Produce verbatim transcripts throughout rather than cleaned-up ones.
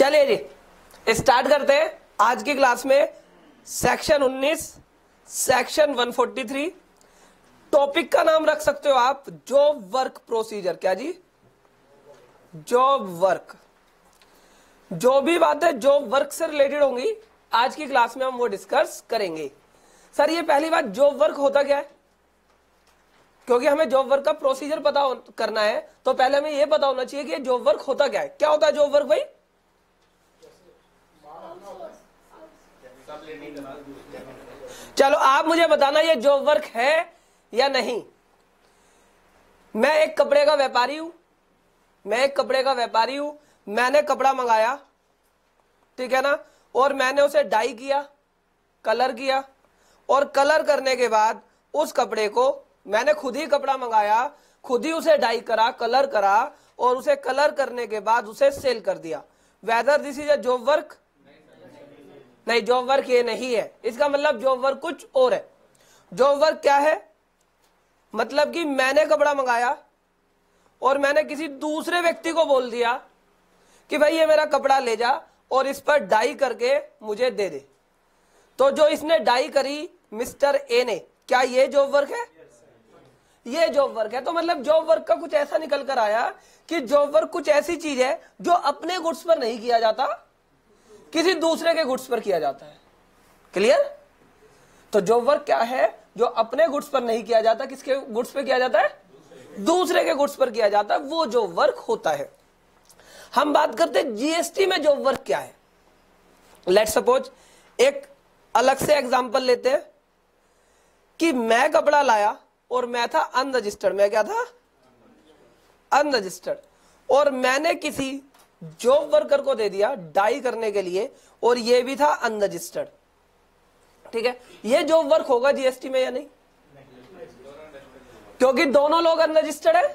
चलिए जी स्टार्ट करते हैं आज की क्लास में सेक्शन उन्नीस, सेक्शन एक सौ तैंतालीस। टॉपिक का नाम रख सकते हो आप जॉब वर्क प्रोसीजर। क्या जी? Job work. जो भी बात है जॉब वर्क से रिलेटेड होंगी आज की क्लास में हम वो डिस्कस करेंगे। सर ये पहली बात जॉब वर्क होता क्या है, क्योंकि हमें जॉब वर्क का प्रोसीजर पता करना है तो पहले हमें ये पता होना चाहिए कि जॉब वर्क होता क्या है। क्या होता है जॉब वर्क भाई? चलो आप मुझे बताना ये जॉब वर्क है या नहीं। मैं एक कपड़े का व्यापारी हूं, मैं एक कपड़े का व्यापारी हूं, मैंने कपड़ा मंगाया, ठीक है ना, और मैंने उसे डाई किया, कलर किया, और कलर करने के बाद उस कपड़े को मैंने खुद ही कपड़ा मंगाया, खुद ही उसे डाई करा, कलर करा, और उसे कलर करने के बाद उसे सेल कर दिया। Whether this is a job work? नहीं, जॉब वर्क ये नहीं है। इसका मतलब जॉब वर्क कुछ और है। जॉब वर्क क्या है? मतलब कि मैंने कपड़ा मंगाया और मैंने किसी दूसरे व्यक्ति को बोल दिया कि भाई ये मेरा कपड़ा ले जा और इस पर डाई करके मुझे दे दे। तो जो इसने डाई करी मिस्टर ए ने, क्या ये जॉब वर्क है? ये जॉब वर्क है। तो मतलब जॉब वर्क का कुछ ऐसा निकल कर आया कि जॉब वर्क कुछ ऐसी चीज है जो अपने गुड्स पर नहीं किया जाता, किसी दूसरे के गुड्स पर किया जाता है। क्लियर? तो जॉब वर्क क्या है? जो अपने गुड्स पर नहीं किया जाता, किसके गुड्स पर किया जाता है? दूसरे के गुड्स पर किया जाता है, वो जॉब वर्क होता है। हम बात करते हैं जीएसटी में जॉब वर्क क्या है। लेट्स सपोज एक अलग से एग्जांपल लेते हैं कि मैं कपड़ा लाया और मैं था अनरजिस्टर्ड। मैं क्या था? अनरजिस्टर्ड। और मैंने किसी जॉब वर्कर को दे दिया डाई करने के लिए और ये भी था अनरजिस्टर्ड, ठीक है। ये जॉब वर्क होगा जीएसटी में या नहीं? क्योंकि दोनों लोग अनरजिस्टर्ड है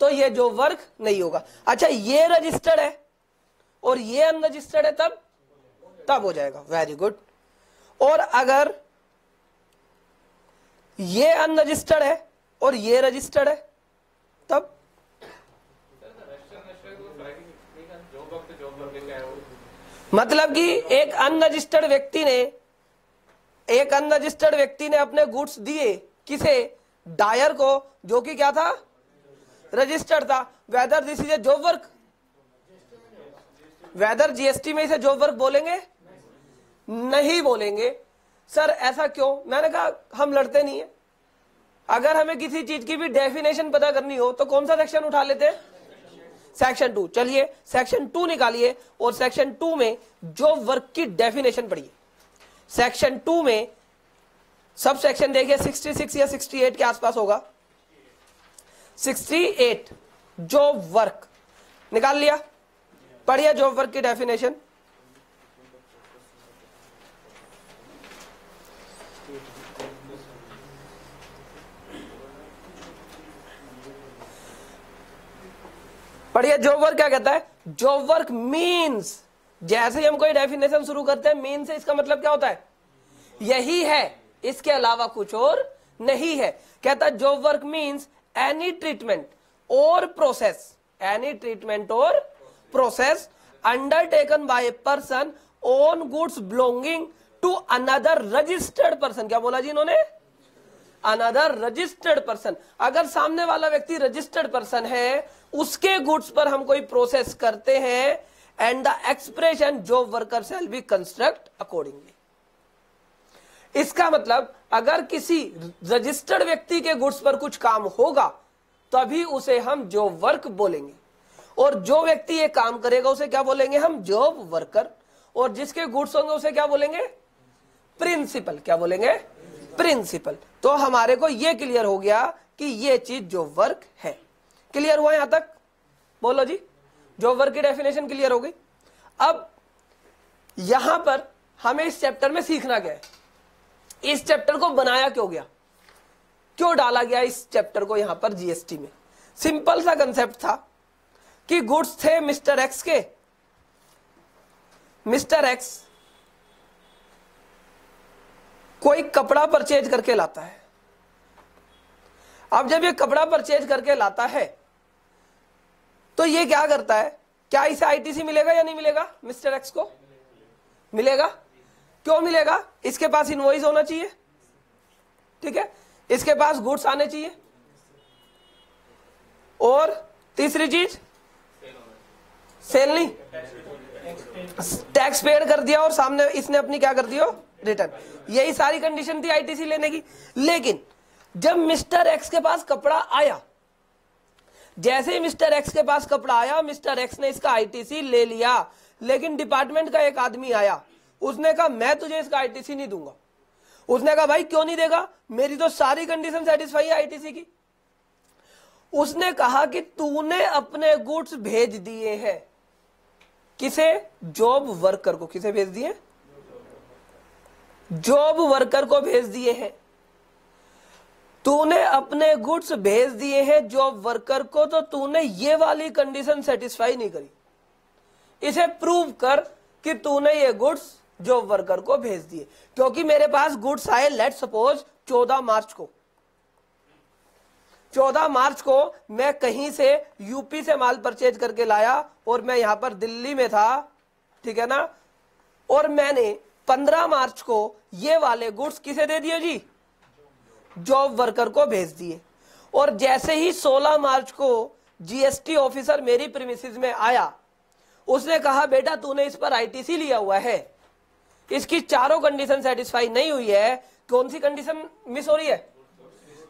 तो ये जॉब वर्क नहीं होगा। अच्छा ये रजिस्टर्ड है और ये अनरजिस्टर्ड है तब तब हो जाएगा। Very good. और अगर ये अनरजिस्टर्ड है और ये रजिस्टर्ड है तब मतलब कि एक अनरजिस्टर्ड व्यक्ति ने एक अनरजिस्टर्ड व्यक्ति ने अपने गुड्स दिए किसे? डायर को, जो कि क्या था? रजिस्टर्ड था। Whether this is a job work? Whether GST में इसे जॉब वर्क बोलेंगे? नहीं बोलेंगे। सर ऐसा क्यों? मैंने कहा हम लड़ते नहीं है। अगर हमें किसी चीज की भी डेफिनेशन पता करनी हो तो कौन सा सेक्शन उठा लेते हैं? Section two. चलिए सेक्शन टू निकालिए और सेक्शन टू में जॉब वर्क की डेफिनेशन पढ़िए। सेक्शन टू में सब सेक्शन देखिए छियासठ या अड़सठ के आसपास होगा। अड़सठ जॉब वर्क निकाल लिया, पढ़िए जॉब वर्क की डेफिनेशन। बढ़िया। जॉब वर्क क्या कहता है? जॉब वर्क मीन्स, जैसे ही हम कोई डेफिनेशन शुरू करते हैं मीन से, इसका मतलब क्या होता है? यही है, इसके अलावा कुछ और नहीं है। कहता है job work means any treatment और प्रोसेस, एनी ट्रीटमेंट और process undertaken by a person on goods belonging to another registered person. क्या बोला जी इन्होंने? Another registered person. अगर सामने वाला व्यक्ति रजिस्टर्ड पर्सन है, उसके गुड्स पर हम कोई प्रोसेस करते हैं, and the expression job worker shall be construct accordingly. इसका मतलब अगर किसी रजिस्टर्ड व्यक्ति के गुड्स पर कुछ काम होगा तभी उसे हम जॉब वर्क बोलेंगे, और जो व्यक्ति ये काम करेगा उसे क्या बोलेंगे? हम जॉब वर्कर। और जिसके गुड्स होंगे उसे क्या बोलेंगे? प्रिंसिपल। क्या बोलेंगे? प्रिंसिपल। तो हमारे को यह क्लियर हो गया कि यह चीज जॉब वर्क है। क्लियर हुआ यहां तक? बोलो जी जॉब वर्क की डेफिनेशन क्लियर हो गई। अब यहां पर हमें इस चैप्टर में सीखना क्या है? इस चैप्टर को बनाया क्यों गया, क्यों डाला गया इस चैप्टर को यहां पर जीएसटी में? सिंपल सा कंसेप्ट था कि गुड्स थे मिस्टर एक्स के, मिस्टर एक्स कोई कपड़ा परचेज करके लाता है। अब जब ये कपड़ा परचेज करके लाता है तो ये क्या करता है क्या इसे आईटीसी मिलेगा या नहीं मिलेगा? मिस्टर एक्स को मिलेगा। क्यों मिलेगा? इसके पास इनवॉइस होना चाहिए, ठीक है, इसके पास गुड्स आने चाहिए, और तीसरी चीज सेल नहीं, टैक्स पेड कर दिया और सामने इसने अपनी क्या कर दी हो, रिटर्न। यही सारी कंडीशन थी आईटीसी लेने की। लेकिन जब मिस्टर एक्स के पास कपड़ा आया, जैसे ही मिस्टर एक्स के पास कपड़ा आया, मिस्टर एक्स ने इसका आईटीसी ले लिया, लेकिन डिपार्टमेंट का एक आदमी आया, उसने कहा मैं तुझे इसका आईटीसी नहीं दूंगा। उसने कहा भाई क्यों नहीं देगा, मेरी तो सारी कंडीशन सेटिस्फाई है आईटीसी की। उसने कहा कि तूने अपने गुड्स भेज दिए हैं, किसे? जॉब वर्कर को। किसे भेज दिए? जॉब वर्कर को भेज दिए हैं। तूने अपने गुड्स भेज दिए हैं जॉब वर्कर को, तो तूने ये वाली कंडीशन सेटिस्फाई नहीं करी। इसे प्रूव कर कि तूने ये गुड्स जॉब वर्कर को भेज दिए, क्योंकि मेरे पास गुड्स आए लेट सपोज चौदह मार्च को। चौदह मार्च को मैं कहीं से यूपी से माल परचेज करके लाया और मैं यहां पर दिल्ली में था, ठीक है ना, और मैंने पंद्रह मार्च को ये वाले गुड्स किसे दे दिए जी? जॉब वर्कर को भेज दिए। और जैसे ही सोलह मार्च को जीएसटी ऑफिसर मेरी प्रीमिसेस में आया, उसने कहा बेटा तूने इस पर आईटीसी लिया हुआ है, इसकी चारों कंडीशन सेटिस्फाई नहीं हुई है। कौन सी कंडीशन मिस हो रही है?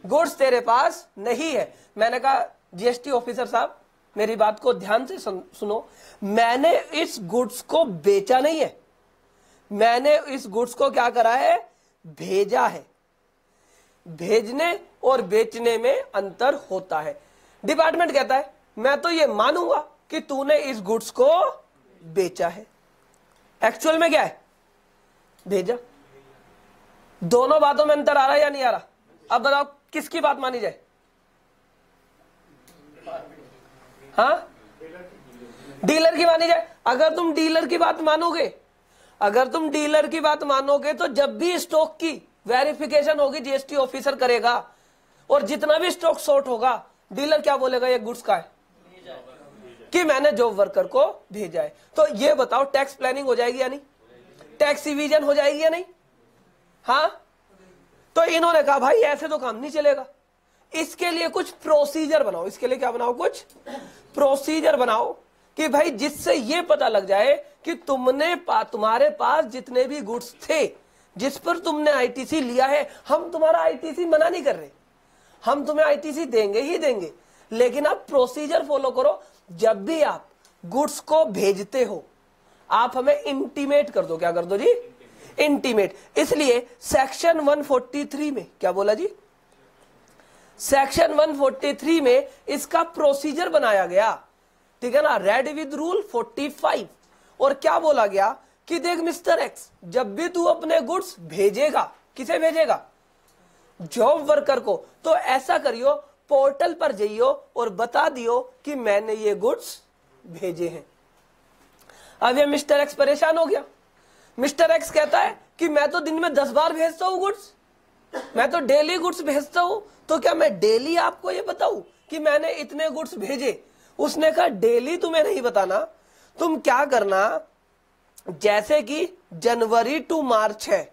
गुड्स तेरे पास नहीं है। मैंने कहा जीएसटी ऑफिसर साहब मेरी बात को ध्यान से सुनो, मैंने इस गुड्स को बेचा नहीं है, मैंने इस गुड्स को क्या करा है? भेजा है। भेजने और बेचने में अंतर होता है। डिपार्टमेंट कहता है मैं तो ये मानूंगा कि तूने इस गुड्स को बेचा है, एक्चुअल में क्या है? भेजा। दोनों बातों में अंतर आ रहा है या नहीं आ रहा? अब बताओ किसकी बात मानी जाए? हाँ, डीलर की मानी जाए। अगर तुम डीलर की बात मानोगे, अगर तुम डीलर की बात मानोगे तो जब भी स्टॉक की वेरिफिकेशन होगी जीएसटी ऑफिसर करेगा, और जितना भी स्टॉक शॉर्ट होगा डीलर क्या बोलेगा? ये गुड्स का है कि मैंने जॉब वर्कर को भेजा है। तो ये बताओ टैक्स प्लानिंग हो जाएगी या नहीं? टैक्स रिवीजन हो जाएगी या नहीं? हाँ, तो इन्होंने कहा भाई ऐसे तो काम नहीं चलेगा, इसके लिए कुछ प्रोसीजर बनाओ। इसके लिए क्या बनाओ? कुछ प्रोसीजर बनाओ कि भाई जिससे ये पता लग जाए कि तुमने पा, तुम्हारे पास जितने भी गुड्स थे जिस पर तुमने आईटीसी लिया है, हम तुम्हारा आईटीसी मना नहीं कर रहे, हम तुम्हें आईटीसी देंगे ही देंगे, लेकिन आप प्रोसीजर फॉलो करो। जब भी आप गुड्स को भेजते हो आप हमें इंटीमेट कर दो। क्या कर दो जी? इंटीमेट। इसलिए सेक्शन एक सौ तैंतालीस में क्या बोला जी? सेक्शन एक सौ तैंतालीस में इसका प्रोसीजर बनाया गया, ठीक है ना, रेड विद रूल पैंतालीस। और क्या बोला गया कि देख मिस्टर एक्स, जब भी तू अपने गुड्स भेजेगा, किसे भेजेगा? जॉब वर्कर को। तो ऐसा करियो पोर्टल पर जाइयो और बता दियो कि मैंने ये गुड्स भेजे हैं। अब ये मिस्टर एक्स परेशान हो गया। मिस्टर एक्स कहता है कि मैं तो दिन में दस बार भेजता हूँ गुड्स, मैं तो डेली गुड्स भेजता हूँ, तो क्या मैं डेली आपको ये बताऊं कि मैंने इतने गुड्स भेजे? उसने कहा डेली तुम्हें नहीं बताना, तुम क्या करना, जैसे कि जनवरी टू मार्च है,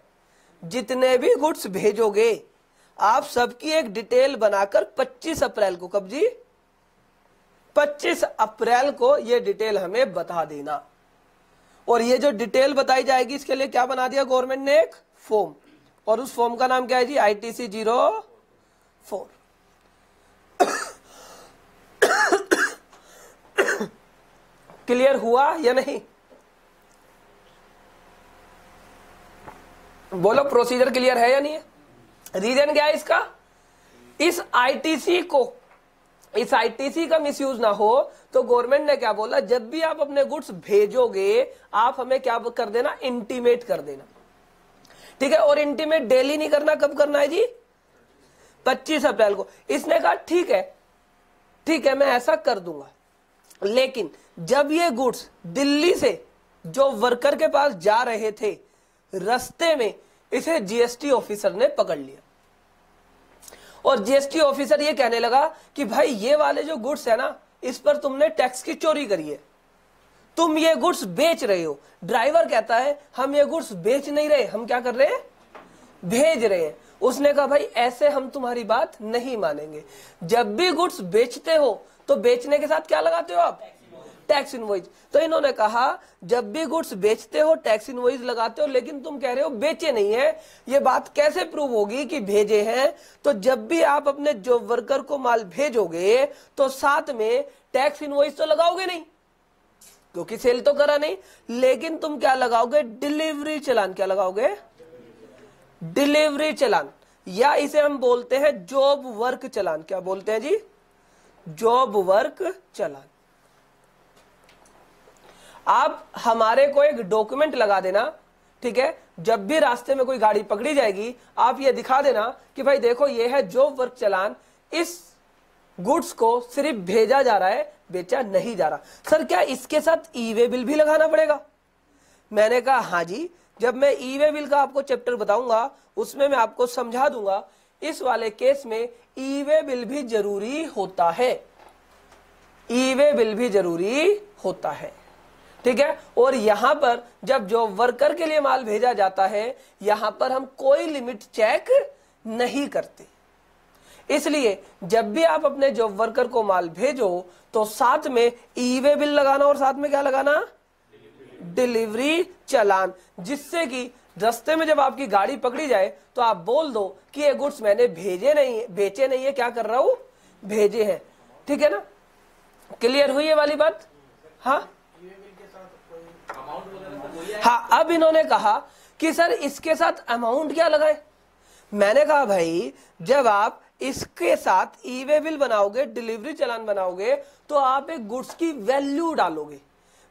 जितने भी गुड्स भेजोगे आप सबकी एक डिटेल बनाकर पच्चीस अप्रैल को, कब जी? पच्चीस अप्रैल को ये डिटेल हमें बता देना। और ये जो डिटेल बताई जाएगी इसके लिए क्या बना दिया गवर्नमेंट ने? एक फॉर्म, और उस फॉर्म का नाम क्या है जी? ITC zero four. क्लियर हुआ या नहीं? बोलो प्रोसीजर क्लियर है या नहीं है? रीजन क्या है इसका? इस आईटीसी को, इस आईटीसी का मिसयूज ना हो, तो गवर्नमेंट ने क्या बोला, जब भी आप अपने गुड्स भेजोगे आप हमें क्या कर देना? इंटीमेट कर देना, ठीक है। और इंटीमेट डेली नहीं करना, कब करना है जी? पच्चीस अप्रैल को। इसने कहा ठीक है, ठीक है, मैं ऐसा कर दूंगा, लेकिन जब ये गुड्स दिल्ली से जो वर्कर के पास जा रहे थे, रास्ते में इसे जीएसटी ऑफिसर ने पकड़ लिया, और जीएसटी ऑफिसर ये कहने लगा कि भाई ये वाले जो गुड्स है ना, इस पर तुमने टैक्स की चोरी करी है। तुम ये गुड्स बेच रहे हो। ड्राइवर कहता है हम ये गुड्स बेच नहीं रहे, हम क्या कर रहे हैं, भेज रहे हैं। उसने कहा भाई ऐसे हम तुम्हारी बात नहीं मानेंगे। जब भी गुड्स बेचते हो तो बेचने के साथ क्या लगाते हो आप, टैक्स इनवॉइस। तो इन्होंने कहा जब भी गुड्स बेचते हो टैक्स इनवॉइस लगाते हो, लेकिन तुम कह रहे हो बेचे नहीं है। ये बात कैसे प्रूव होगी कि भेजे हैं? तो जब भी आप अपने जॉब वर्कर को माल भेजोगे तो साथ में टैक्स इनवॉइस तो लगाओगे नहीं, क्योंकि सेल तो करा नहीं, लेकिन तुम क्या लगाओगे, डिलीवरी चालान। क्या लगाओगे, डिलीवरी चालान, या इसे हम बोलते हैं जॉब वर्क चालान। क्या बोलते हैं जी, जॉब वर्क चालान। आप हमारे को एक डॉक्यूमेंट लगा देना, ठीक है, जब भी रास्ते में कोई गाड़ी पकड़ी जाएगी आप ये दिखा देना कि भाई देखो ये है जॉब वर्क चालान, इस गुड्स को सिर्फ भेजा जा रहा है, बेचा नहीं जा रहा। सर क्या इसके साथ ई वे बिल भी लगाना पड़ेगा? मैंने कहा हाँ जी, जब मैं ई वे बिल का आपको चैप्टर बताऊंगा उसमें मैं आपको समझा दूंगा। इस वाले केस में ई वे बिल भी जरूरी होता है, ई वे बिल भी जरूरी होता है, ठीक है। और यहां पर जब जॉब वर्कर के लिए माल भेजा जाता है यहां पर हम कोई लिमिट चेक नहीं करते, इसलिए जब भी आप अपने जॉब वर्कर को माल भेजो तो साथ में ई वे बिल लगाना और साथ में क्या लगाना, डिलीवरी चालान, जिससे कि रास्ते में जब आपकी गाड़ी पकड़ी जाए तो आप बोल दो कि ये गुड्स मैंने भेजे नहीं है, बेचे नहीं है, क्या कर रहा हूँ, भेजे हैं, ठीक है ना। क्लियर हुई ये वाली बात? हाँ हाँ अब इन्होंने कहा कि सर इसके साथ अमाउंट क्या लगाए? मैंने कहा भाई जब आप इसके साथ ई वे बिल बनाओगे, डिलीवरी चालान बनाओगे, तो आप एक गुड्स की वैल्यू डालोगे।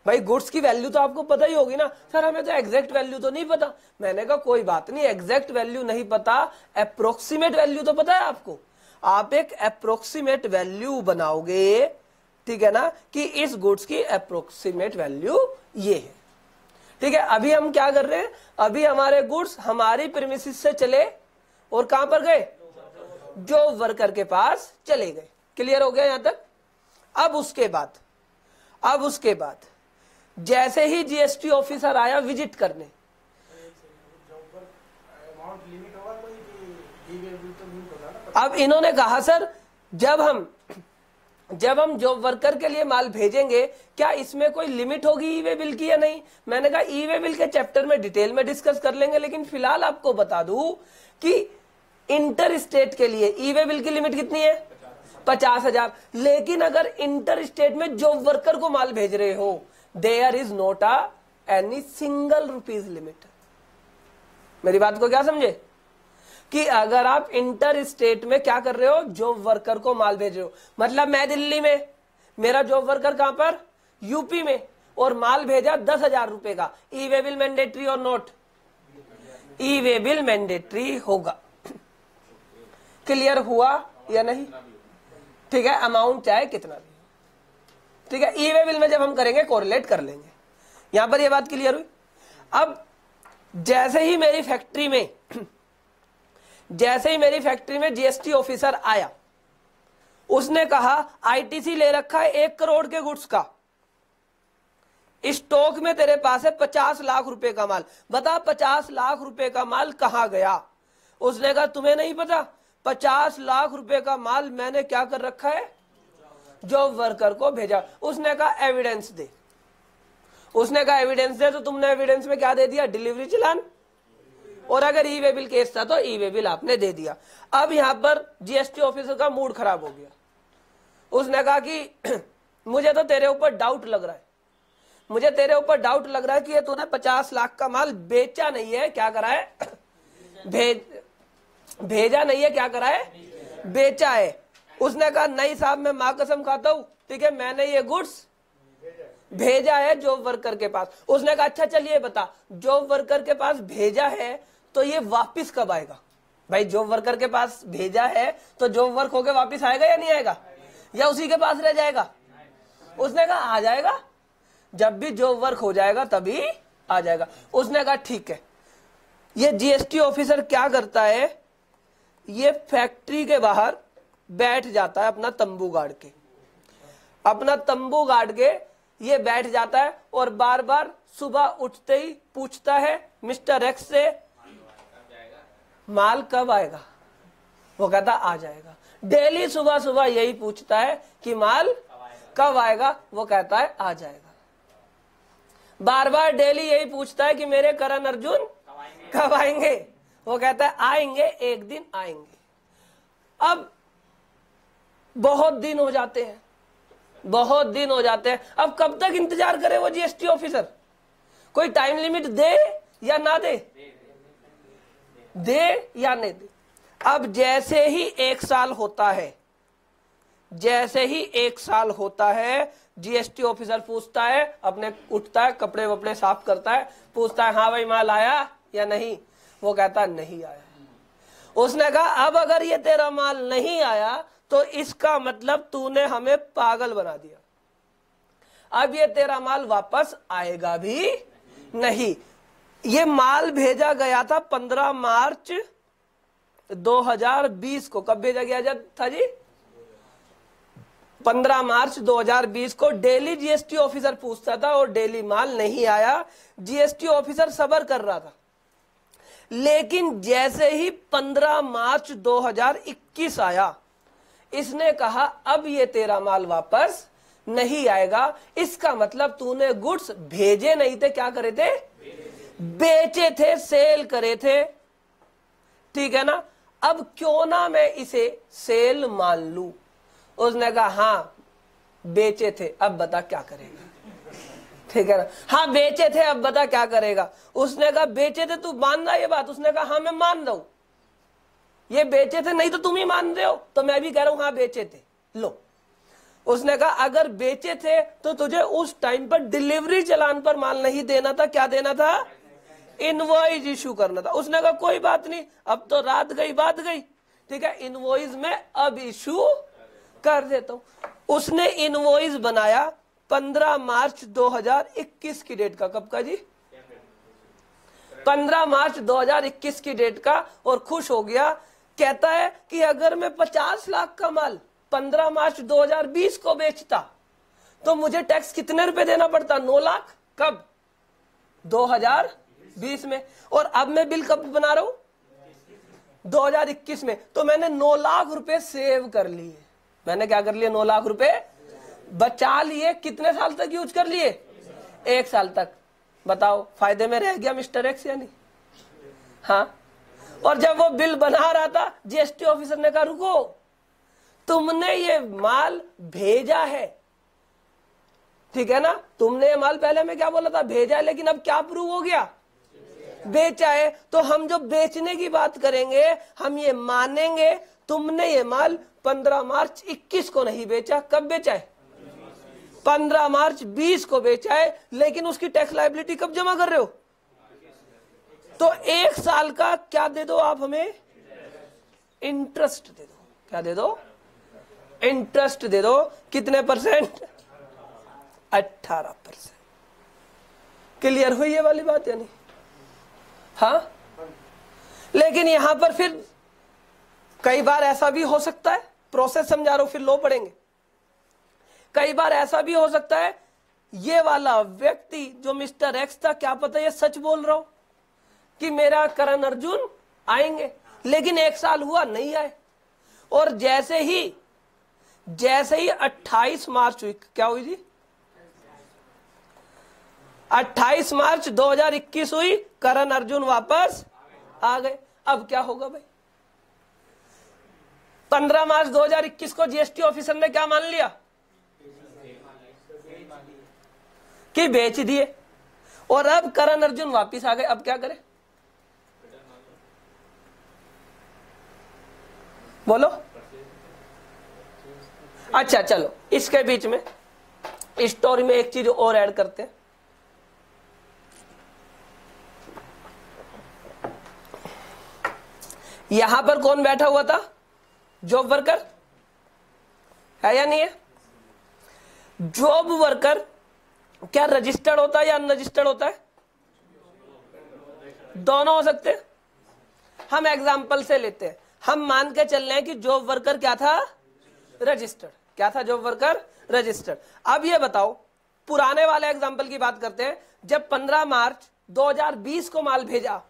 भाई गुड्स की वैल्यू तो आपको पता ही होगी ना। सर हमें तो एग्जैक्ट वैल्यू तो नहीं पता। मैंने कहा कोई बात नहीं, एग्जैक्ट वैल्यू नहीं पता, अप्रोक्सीमेट वैल्यू तो पता है आपको। आप एक अप्रोक्सीमेट वैल्यू बनाओगे, ठीक है ना, कि इस गुड्स की अप्रोक्सीमेट वैल्यू ये है, ठीक है। अभी हम क्या कर रहे हैं, अभी हमारे गुड्स हमारी प्रीमिसिस से चले और कहां पर गए, जॉब वर्कर के पास चले गए। क्लियर हो गया यहां तक? अब उसके बाद अब उसके बाद जैसे ही जीएसटी ऑफिसर आया विजिट करने, अब इन्होंने कहा सर जब हम जब हम जॉब वर्कर के लिए माल भेजेंगे क्या इसमें कोई लिमिट होगी ई वे बिल की या नहीं? मैंने कहा ई वे बिल के चैप्टर में डिटेल में डिस्कस कर लेंगे, लेकिन फिलहाल आपको बता दूं कि इंटर स्टेट के लिए ई वे बिल की लिमिट कितनी है, पचास हजार। लेकिन अगर इंटर स्टेट में जॉब वर्कर को माल भेज रहे हो there is not a any single rupees limit. मेरी बात को क्या समझे कि अगर आप इंटर स्टेट में क्या कर रहे हो, जॉब वर्कर को माल भेज रहे हो, मतलब मैं दिल्ली में, मेरा जॉब वर्कर कहां पर, यूपी में, और माल भेजा दस हजार रुपए का, e way bill mandatory or not, e way bill mandatory होगा। क्लियर हुआ या नहीं? ठीक है, अमाउंट चाहे कितना भी, ठीक है। ई वे बिल में जब हम करेंगे कोरिलेट कर लेंगे। यहां पर ये बात क्लियर हुई। अब जैसे ही मेरी फैक्ट्री में जैसे ही मेरी फैक्ट्री में जीएसटी ऑफिसर आया, उसने कहा आईटीसी ले रखा है एक करोड़ के गुड्स का, स्टॉक में तेरे पास है पचास लाख रुपए का माल, बता पचास लाख रुपए का माल कहां गया? उसने कहा तुम्हें नहीं पता, पचास लाख रुपए का माल मैंने क्या कर रखा है, जॉब वर्कर को भेजा। उसने कहा एविडेंस दे, उसने कहा एविडेंस दे, तो तुमने एविडेंस में क्या दे दिया, डिलीवरी चालान, और अगर ई वे बिल केस था तो ई वे बिल आपने दे दिया। अब यहां पर जीएसटी ऑफिसर का मूड खराब हो गया। उसने कहा कि मुझे तो तेरे ऊपर डाउट लग रहा है, मुझे तेरे ऊपर डाउट लग रहा है कि ये तूने पचास लाख का माल बेचा नहीं है, क्या करा है, भेज भेजा नहीं है, क्या करा है, बेचा है। उसने कहा नहीं साहब मैं मां कसम खाता हूं, ठीक है, मैंने ये गुड्स भेजा है जॉब वर्कर के पास। उसने कहा अच्छा चलिए बता, जॉब वर्कर के पास भेजा है तो ये वापस कब आएगा? भाई जॉब वर्कर के पास भेजा है तो जॉब वर्क होके वापस आएगा या नहीं आएगा, या उसी के पास रह जाएगा? उसने कहा आ जाएगा, जब भी जॉब वर्क हो जाएगा तभी आ जाएगा। उसने कहा ठीक है। ये जीएसटी ऑफिसर क्या करता है, ये फैक्ट्री के बाहर बैठ जाता है अपना तंबू गाड़ के, अपना तंबू गाड़ के ये बैठ जाता है और बार बार सुबह उठते ही पूछता है मिस्टर एक्स से, माल कब आएगा? वो कहता आ जाएगा। डेली सुबह सुबह यही पूछता है कि माल कब आएगा? वो कहता है आ जाएगा। बार बार डेली यही पूछता है कि मेरे करण अर्जुन कब आएंगे? वो कहता है आएंगे, एक दिन आएंगे। अब बहुत दिन हो जाते हैं, बहुत दिन हो जाते हैं। अब कब तक इंतजार करे वो जीएसटी ऑफिसर? कोई टाइम लिमिट दे या ना दे? दे या नहीं दे? अब जैसे ही एक साल होता है, जैसे ही एक साल होता है, जीएसटी ऑफिसर पूछता है, अपने उठता है, कपड़े वपड़े साफ करता है, पूछता है हाँ भाई माल आया या नहीं? वो कहता है नहीं आया। उसने कहा अब अगर ये तेरा माल नहीं आया तो इसका मतलब तूने हमें पागल बना दिया। अब ये तेरा माल वापस आएगा भी नहीं। ये माल भेजा गया था पंद्रह मार्च दो हजार बीस को। कब भेजा गया था जी? पंद्रह मार्च दो हजार बीस को। डेली जीएसटी ऑफिसर पूछता था और डेली माल नहीं आया। जीएसटी ऑफिसर सब्र कर रहा था, लेकिन जैसे ही पंद्रह मार्च दो हजार इक्कीस आया, इसने कहा अब ये तेरा माल वापस नहीं आएगा। इसका मतलब तूने गुड्स भेजे नहीं थे, क्या करे थे? बेचे थे, सेल करे थे, ठीक है ना। अब क्यों ना मैं इसे सेल मान लू? उसने कहा हाँ बेचे थे, अब बता क्या करेगा, ठीक है ना। हाँ बेचे थे, अब बता क्या करेगा। उसने कहा बेचे थे, तू मान रहा ये बात? उसने कहा हाँ मैं मान रहा हूं, ये बेचे थे, नहीं तो तुम ही मान रहे हो, तो मैं भी कह रहा हूं हाँ बेचे थे। लो, उसने कहा अगर बेचे थे तो तुझे उस टाइम पर डिलीवरी चलान पर माल नहीं देना था, क्या देना था? इनवॉइस इशू करना था। उसने कहा कोई बात नहीं, अब तो रात गई बात गई, ठीक है, इनवॉइस में अब इशू कर देता हूं। उसने इनवॉइस बनाया पंद्रह मार्च दो हजार इक्कीस की डेट का। कब का जी? पंद्रह मार्च दो हजार इक्कीस की डेट का। और खुश हो गया, कहता है कि अगर मैं पचास लाख का माल पंद्रह मार्च दो हजार बीस को बेचता तो मुझे टैक्स कितने रुपए देना पड़ता? नौ लाख। कब? दो हजार बीस में। और अब मैं बिल कब बना रहा हूं? दो हजार इक्कीस में। तो मैंने नौ लाख रुपए सेव कर लिए। मैंने क्या कर लिए? नौ लाख रुपए बचा लिए। कितने साल तक यूज कर लिए? एक साल तक। बताओ फायदे में रह गया मिस्टर एक्स या नहीं? हाँ। और जब वो बिल बना रहा था, जीएसटी ऑफिसर ने कहा रुको, तुमने ये माल भेजा है, ठीक है ना, तुमने ये माल पहले में क्या बोला था? भेजा है, लेकिन अब क्या प्रूव हो गया? बेचा है। तो हम जो बेचने की बात करेंगे, हम ये मानेंगे तुमने ये माल पंद्रह मार्च इक्कीस को नहीं बेचा। कब बेचा है? पंद्रह मार्च बीस को बेचा है। लेकिन उसकी टैक्स लायबिलिटी कब जमा कर रहे हो? तो एक साल का क्या दे दो आप हमें? इंटरेस्ट दे दो। क्या दे दो? इंटरेस्ट दे दो। कितने परसेंट? अठारह परसेंट। क्लियर हुई ये वाली बात या नहीं? हाँ। लेकिन यहां पर फिर कई बार ऐसा भी हो सकता है, प्रोसेस समझा रहा हूं, फिर लो पढ़ेंगे। कई बार ऐसा भी हो सकता है ये वाला व्यक्ति जो मिस्टर एक्स था, क्या पता ये सच बोल रहा हो कि मेरा करण अर्जुन आएंगे, लेकिन एक साल हुआ नहीं आए। और जैसे ही जैसे ही अट्ठाईस मार्च हुई, क्या हुई जी? अट्ठाईस मार्च दो हजार इक्कीस हुई, करण अर्जुन वापस आ गए। अब क्या होगा भाई? पंद्रह मार्च दो हजार इक्कीस को जीएसटी ऑफिसर ने क्या मान लिया? कि बेच दिए। और अब करण अर्जुन वापिस आ गए। अब क्या करें? बोलो। अच्छा चलो, इसके बीच में इस स्टोरी में एक चीज और ऐड करते हैं। यहां पर कौन बैठा हुआ था? जॉब वर्कर है या नहीं है? जॉब वर्कर क्या रजिस्टर्ड होता है या अनरजिस्टर्ड होता है? दोनों हो सकते हैं। हम एग्जाम्पल से लेते हैं, हम मान के चल रहे हैं कि जॉब वर्कर क्या था? रजिस्टर्ड। क्या था जॉब वर्कर? रजिस्टर्ड। अब ये बताओ पुराने वाले एग्जाम्पल की बात करते हैं, जब पंद्रह मार्च दो हज़ार बीस को माल भेजा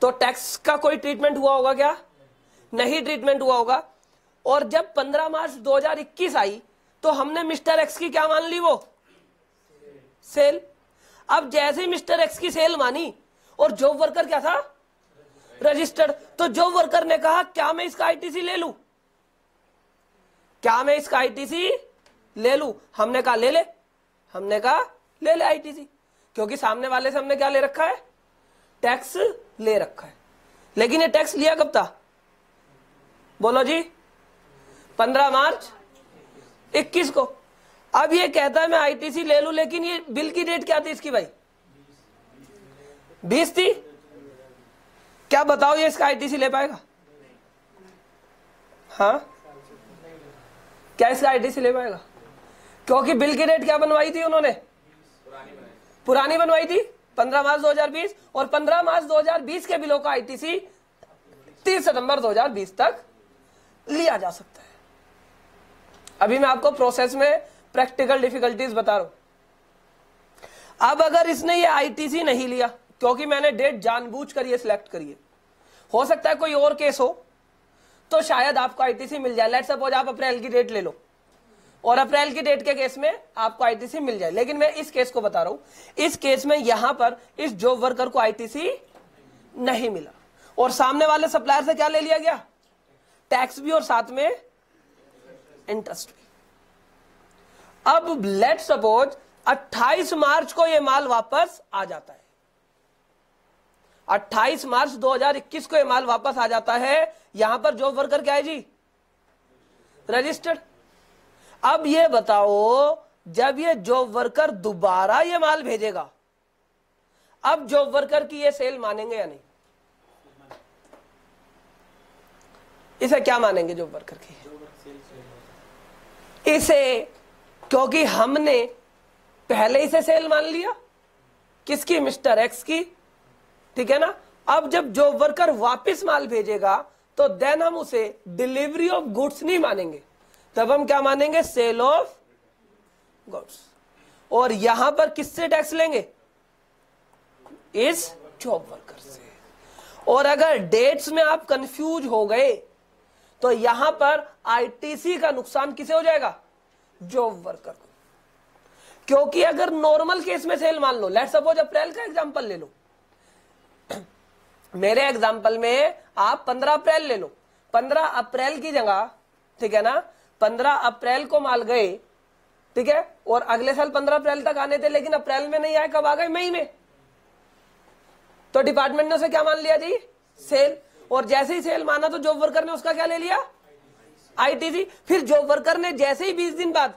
तो टैक्स का कोई ट्रीटमेंट हुआ होगा क्या? नहीं ट्रीटमेंट हुआ होगा। और जब पंद्रह मार्च दो हज़ार इक्कीस आई तो हमने मिस्टर एक्स की क्या मान ली? वो सेल। अब जैसे ही मिस्टर एक्स की सेल मानी और जॉब वर्कर क्या था? रजिस्टर्ड। तो जॉब वर्कर ने कहा क्या मैं इसका आईटीसी ले लूं, क्या मैं इसका आईटीसी ले लूं? हमने कहा ले ले, हमने कहा ले ले आईटीसी, क्योंकि सामने वाले से हमने क्या ले रखा है? टैक्स ले रखा है। लेकिन ये टैक्स लिया कब था? बोलो जी, पंद्रह मार्च इक्कीस को। अब ये कहता है मैं आईटीसी ले लूं, लेकिन ये बिल की डेट क्या थी इसकी भाई? बीस थी। क्या बताओ ये इसका आईटीसी ले पाएगा? हाँ, क्या इसका आईटीसी ले पाएगा? क्योंकि बिल की डेट क्या बनवाई थी उन्होंने? पुरानी बनवाई थी, पंद्रह मार्च दो हज़ार बीस। और पंद्रह मार्च दो हज़ार बीस के बिलों का आईटीसी तीस सितंबर दो हज़ार बीस तक लिया जा सकता है। अभी मैं आपको प्रोसेस में प्रैक्टिकल डिफिकल्टीज बता रहा हूं। अब अगर इसने ये आईटीसी नहीं लिया, क्योंकि मैंने डेट जानबूझकर ये सिलेक्ट करी है, हो सकता है कोई और केस हो तो शायद आपको आईटीसी मिल जाए। लेट्स सपोज आप अप्रैल की डेट ले लो और अप्रैल की डेट के केस में आपको आईटीसी मिल जाए, लेकिन मैं इस केस को बता रहा हूं। इस केस में यहां पर इस जॉब वर्कर को आईटीसी नहीं मिला और सामने वाले सप्लायर से क्या ले लिया गया? टैक्स भी और साथ में इंटरेस्ट भी। अब लेट सपोज अट्ठाईस मार्च को यह माल वापस आ जाता है, अट्ठाईस मार्च दो हज़ार इक्कीस को यह माल वापस आ जाता है। यहां पर जॉब वर्कर क्या है जी? रजिस्टर्ड। अब यह बताओ जब यह जॉब वर्कर दोबारा यह माल भेजेगा, अब जॉब वर्कर की यह सेल मानेंगे या नहीं? इसे क्या मानेंगे जॉब वर्कर की? इसे, क्योंकि हमने पहले इसे सेल मान लिया, किसकी? मिस्टर एक्स की, ठीक है ना। अब जब जॉब वर्कर वापस माल भेजेगा तो देन हम उसे डिलीवरी ऑफ गुड्स नहीं मानेंगे, तब हम क्या मानेंगे? Sale of goods. और यहां पर किससे टैक्स लेंगे? इस जॉब वर्कर से। और अगर डेट्स में आप कंफ्यूज हो गए तो यहां पर आईटीसी का नुकसान किसे हो जाएगा? जॉब वर्कर को। क्योंकि अगर नॉर्मल केस में सेल मान लो, लेट्स सपोज अप्रैल का एग्जांपल ले लो, मेरे एग्जांपल में आप पंद्रह अप्रैल ले लो, पंद्रह अप्रैल की जगह, ठीक है ना, पंद्रह अप्रैल को माल गए, ठीक है, और अगले साल पंद्रह अप्रैल तक आने थे लेकिन अप्रैल में नहीं आए, कब आ गए? मई में। तो डिपार्टमेंट ने उसे क्या मान लिया जी? सेल। और जैसे ही सेल माना तो जॉब वर्कर ने उसका क्या ले लिया? आईटीसी। फिर जॉब वर्कर ने जैसे ही बीस दिन बाद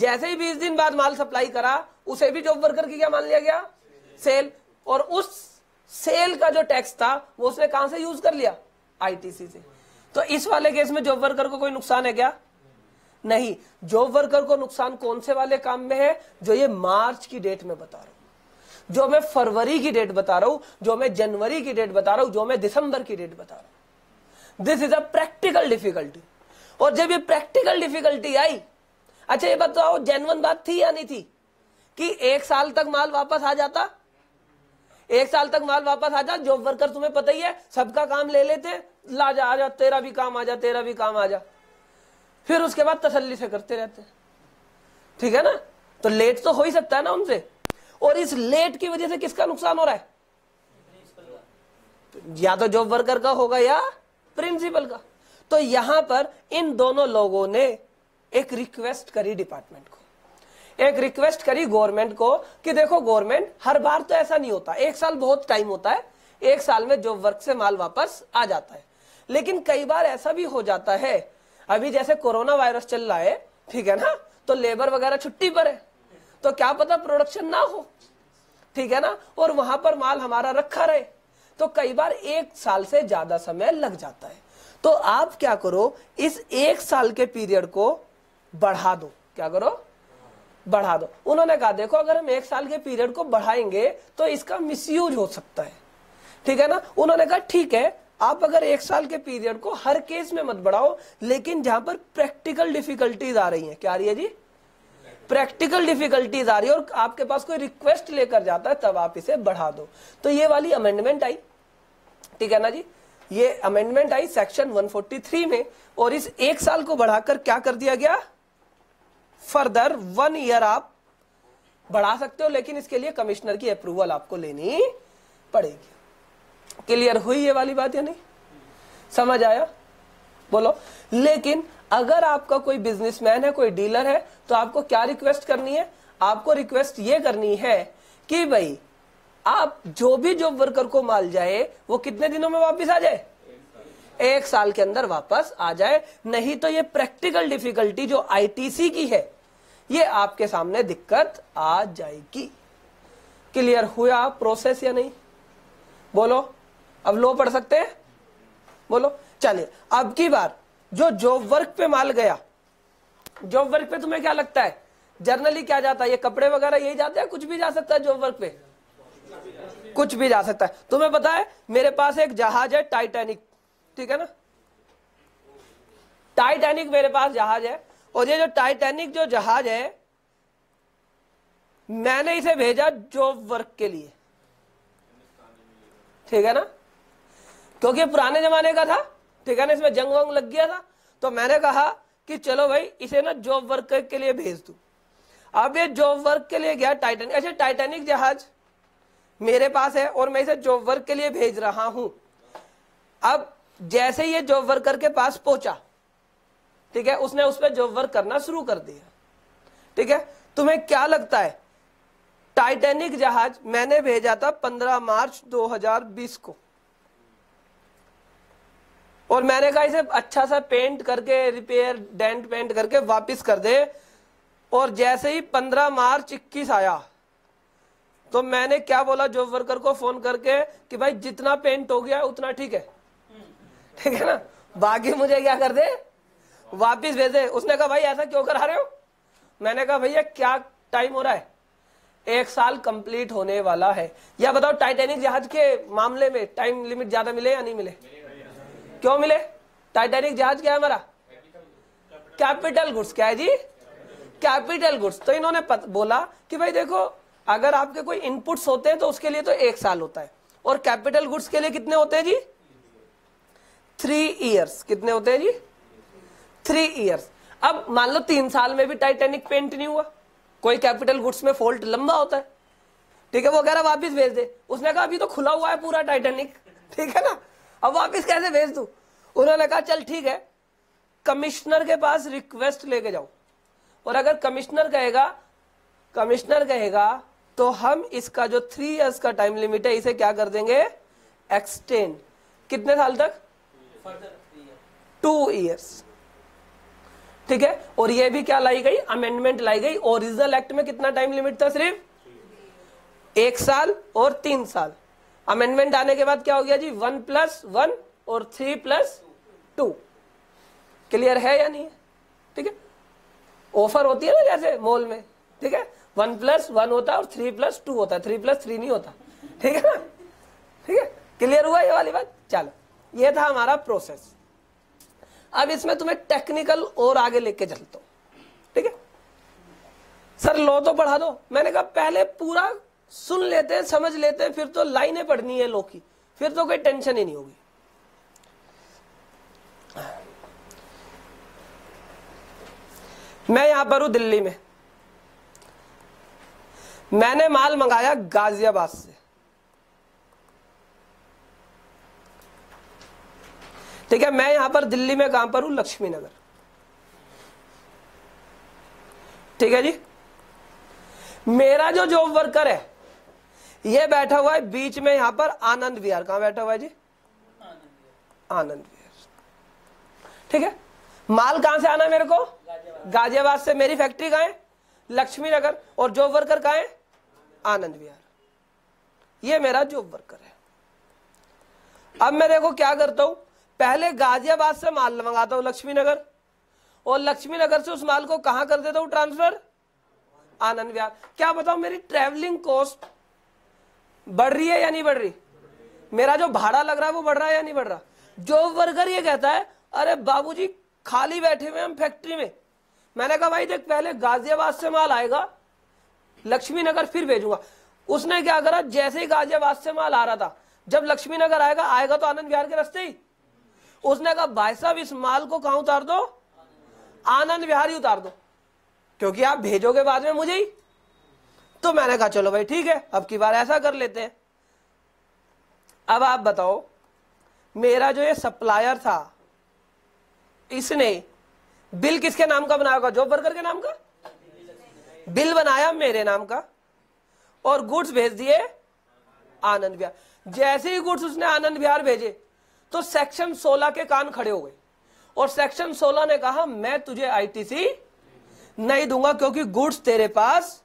जैसे ही बीस दिन बाद माल सप्लाई करा, उसे भी जॉब वर्कर की क्या मान लिया गया? सेल। और उस सेल का जो टैक्स था वो उसने कहां से यूज कर लिया? आईटीसी से। तो इस वाले केस में जॉब वर्कर को कोई नुकसान है क्या? नहीं। जॉब वर्कर को नुकसान कौन से वाले काम में है? जो ये मार्च की डेट में बता रहा हूं, जो मैं फरवरी की डेट बता रहा हूं, जो मैं जनवरी की डेट बता रहा हूं, जो मैं दिसंबर की डेट बता रहा हूं। This is a practical difficulty. और जब ये प्रैक्टिकल डिफिकल्टी आई, अच्छा ये बताओ जेन्युइन बात थी या नहीं थी कि एक साल तक माल वापस आ जाता? एक साल तक माल वापस आ जाता। जॉब वर्कर तुम्हें पता ही है सबका काम ले लेते, ला जा, आ जा, तेरा भी काम आ जा, तेरा भी काम आ जा, फिर उसके बाद तसल्ली से करते रहते, ठीक है ना। तो लेट तो हो ही सकता है ना उनसे। और इस लेट की वजह से किसका नुकसान हो रहा है? या तो जॉब वर्कर का होगा या प्रिंसिपल का। तो यहां पर इन दोनों लोगों ने एक रिक्वेस्ट करी डिपार्टमेंट को, एक रिक्वेस्ट करी गवर्नमेंट को कि देखो गवर्नमेंट, हर बार तो ऐसा नहीं होता, एक साल बहुत टाइम होता है, एक साल में जॉब वर्क से माल वापस आ जाता है, लेकिन कई बार ऐसा भी हो जाता है। अभी जैसे कोरोना वायरस चल रहा है, ठीक है ना, तो लेबर वगैरह छुट्टी पर है, तो क्या पता प्रोडक्शन ना हो, ठीक है ना, और वहां पर माल हमारा रखा रहे, तो कई बार एक साल से ज्यादा समय लग जाता है। तो आप क्या करो, इस एक साल के पीरियड को बढ़ा दो। क्या करो? बढ़ा दो। उन्होंने कहा देखो अगर हम एक साल के पीरियड को बढ़ाएंगे तो इसका मिसयूज हो सकता है, ठीक है ना। उन्होंने कहा ठीक है, आप अगर एक साल के पीरियड को हर केस में मत बढ़ाओ, लेकिन जहां पर प्रैक्टिकल डिफिकल्टीज आ रही है, क्या आ रही है जी? प्रैक्टिकल डिफिकल्टीज आ रही है और आपके पास कोई रिक्वेस्ट लेकर जाता है तब आप इसे बढ़ा दो। तो ये वाली अमेंडमेंट आई, ठीक है ना जी, ये अमेंडमेंट आई सेक्शन एक सौ तैंतालीस में और इस एक साल को बढ़ाकर क्या कर दिया गया, फर्दर वन ईयर आप बढ़ा सकते हो, लेकिन इसके लिए कमिश्नर की अप्रूवल आपको लेनी पड़ेगी। क्लियर हुई ये वाली बात या नहीं, समझ आया, बोलो। लेकिन अगर आपका कोई बिजनेसमैन है, कोई डीलर है, तो आपको क्या रिक्वेस्ट करनी है, आपको रिक्वेस्ट ये करनी है कि भाई आप जो भी जॉब वर्कर को माल जाए वो कितने दिनों में वापस आ जाए, एक साल के अंदर वापस आ जाए, नहीं तो ये प्रैक्टिकल डिफिकल्टी जो आईटीसी की है ये आपके सामने दिक्कत आ जाएगी। क्लियर हुआ प्रोसेस या नहीं, बोलो। अब लो पढ़ सकते हैं, बोलो। चलिए अब की बार जो जॉब वर्क पे माल गया, जॉब वर्क पे तुम्हें क्या लगता है जनरली क्या जाता है, ये कपड़े वगैरह यही जाते हैं, कुछ भी जा सकता है जॉब वर्क पे, कुछ भी जा सकता है। तुम्हें पता है मेरे पास एक जहाज है टाइटैनिक, ठीक है ना, टाइटैनिक मेरे पास जहाज है और ये जो टाइटैनिक जो जहाज है मैंने इसे भेजा जॉब वर्क के लिए, ठीक है ना, क्योंकि पुराने जमाने का था, ठीक है ना, इसमें जंग वंग लग गया था, तो मैंने कहा कि चलो भाई इसे ना जॉब वर्क के लिए भेज दूं। अब ये जॉब वर्क के लिए गया टाइटैनिक, ऐसे टाइटैनिक जहाज मेरे पास है और मैं इसे जॉब वर्क के लिए भेज रहा हूं। अब जैसे ये जॉब वर्कर के पास पहुंचा, ठीक है, उसने उस पर जॉब वर्क करना शुरू कर दिया, ठीक है। तुम्हें क्या लगता है टाइटैनिक जहाज मैंने भेजा था पंद्रह मार्च दो हजार बीस को और मैंने कहा इसे अच्छा सा पेंट करके, रिपेयर डेंट पेंट करके वापस कर दे, और जैसे ही पंद्रह मार्च इक्कीस आया तो मैंने क्या बोला जॉब वर्कर को फोन करके कि भाई जितना पेंट हो गया उतना ठीक है, ठीक है ना, बाकी मुझे क्या कर दे, वापस भेज दे। उसने कहा भाई ऐसा क्यों करा रहे हो, मैंने कहा भैया क्या टाइम हो रहा है, एक साल कंप्लीट होने वाला है, या बताओ टाइटैनिक जहाज के मामले में टाइम लिमिट ज्यादा मिले या नहीं मिले, क्यों मिले, टाइटैनिक जहाज क्या है हमारा, कैपिटल गुड्स, क्या है जी, कैपिटल गुड्स। तो इन्होंने बोला कि भाई देखो अगर आपके कोई इनपुट्स होते हैं तो उसके लिए तो एक साल होता है और कैपिटल गुड्स के लिए कितने होते हैं जी, थ्री इयर्स, कितने होते हैं जी, थ्री इयर्स। अब मान लो तीन साल में भी टाइटैनिक पेंट नहीं हुआ, कोई कैपिटल गुड्स में फॉल्ट लंबा होता है, ठीक है, वो कह रहा वापिस भेज दे, उसने कहा अभी तो खुला हुआ है पूरा टाइटैनिक, ठीक है ना, अब वापिस कैसे भेज दूं। उन्होंने कहा चल ठीक है कमिश्नर के पास रिक्वेस्ट लेके जाओ और अगर कमिश्नर कहेगा, कमिश्नर कहेगा तो हम इसका जो थ्री इयर्स का टाइम लिमिट है इसे क्या कर देंगे, एक्सटेंड, कितने साल तक, टू इयर्स, ठीक है। और ये भी क्या लाई गई, अमेंडमेंट लाई गई। ओरिजिनल एक्ट में कितना टाइम लिमिट था, सिर्फ एक साल और तीन साल, अमेंडमेंट आने के बाद क्या हो गया जी, वन प्लस वन और थ्री प्लस टू। क्लियर है या नहीं है, ठीक है, ऑफर होती है ना जैसे मॉल में, ठीक है, वन प्लस वन होता है और थ्री प्लस टू होता है, थ्री प्लस थ्री नहीं होता, ठीक है ना, ठीक है, क्लियर हुआ ये वाली बात। चलो ये था हमारा प्रोसेस। अब इसमें तुम्हें टेक्निकल और आगे लेके चलता हूं, ठीक है, सर लो तो पढ़ा दो, मैंने कहा पहले पूरा सुन लेते हैं, समझ लेते हैं, फिर तो लाइनें पढ़नी है लो की, फिर तो कोई टेंशन ही नहीं होगी। मैं यहां पर हूं दिल्ली में, मैंने माल मंगाया गाजियाबाद से, ठीक है, मैं यहां पर दिल्ली में कहां पर हूं, लक्ष्मी नगर, ठीक है जी। मेरा जो जॉब वर्कर है ये बैठा हुआ है बीच में यहां पर आनंद विहार, कहां बैठा हुआ है जी, आनंद विहार, ठीक है। माल कहां से आना है मेरे को, गाजियाबाद से, मेरी फैक्ट्री कहां है, लक्ष्मी नगर, और जॉब वर्कर कहां है, आनंद विहार, ये मेरा जॉब वर्कर है। अब मैं देखो क्या करता हूं, पहले गाजियाबाद से माल मंगाता हूं लक्ष्मी नगर और लक्ष्मी नगर से उस माल को कहां कर देता हूं ट्रांसफर, आनंद विहार। क्या बताओ मेरी ट्रेवलिंग कॉस्ट बढ़ रही है या नहीं बढ़ रही, मेरा जो भाड़ा लग रहा है वो बढ़ रहा है या नहीं बढ़ रहा। जॉब वर्कर ये कहता है अरे बाबूजी खाली बैठे हुए हम फैक्ट्री में, मैंने कहा भाई देख पहले गाजियाबाद से माल आएगा लक्ष्मी नगर फिर भेजूंगा। उसने क्या करा, जैसे ही गाजियाबाद से माल आ रहा था, जब लक्ष्मी नगर आएगा आएगा तो आनंद विहार के रास्ते ही, उसने कहा भाई साहब इस माल को कहाँ उतार दो, आनंद विहार ही उतार दो, क्योंकि आप भेजोगे बाद में मुझे ही। तो मैंने कहा चलो भाई ठीक है अब की बार ऐसा कर लेते हैं। अब आप बताओ मेरा जो ये सप्लायर था इसने बिल किसके नाम का बनाया होगा, जॉब वर्कर के नाम का बिल बनाया मेरे नाम का और गुड्स भेज दिए आनंद विहार। जैसे ही गुड्स उसने आनंद विहार भेजे तो सेक्शन सोलह के कान खड़े हो गए और सेक्शन सोलह ने कहा मैं तुझे आईटीसी नहीं दूंगा क्योंकि गुड्स तेरे पास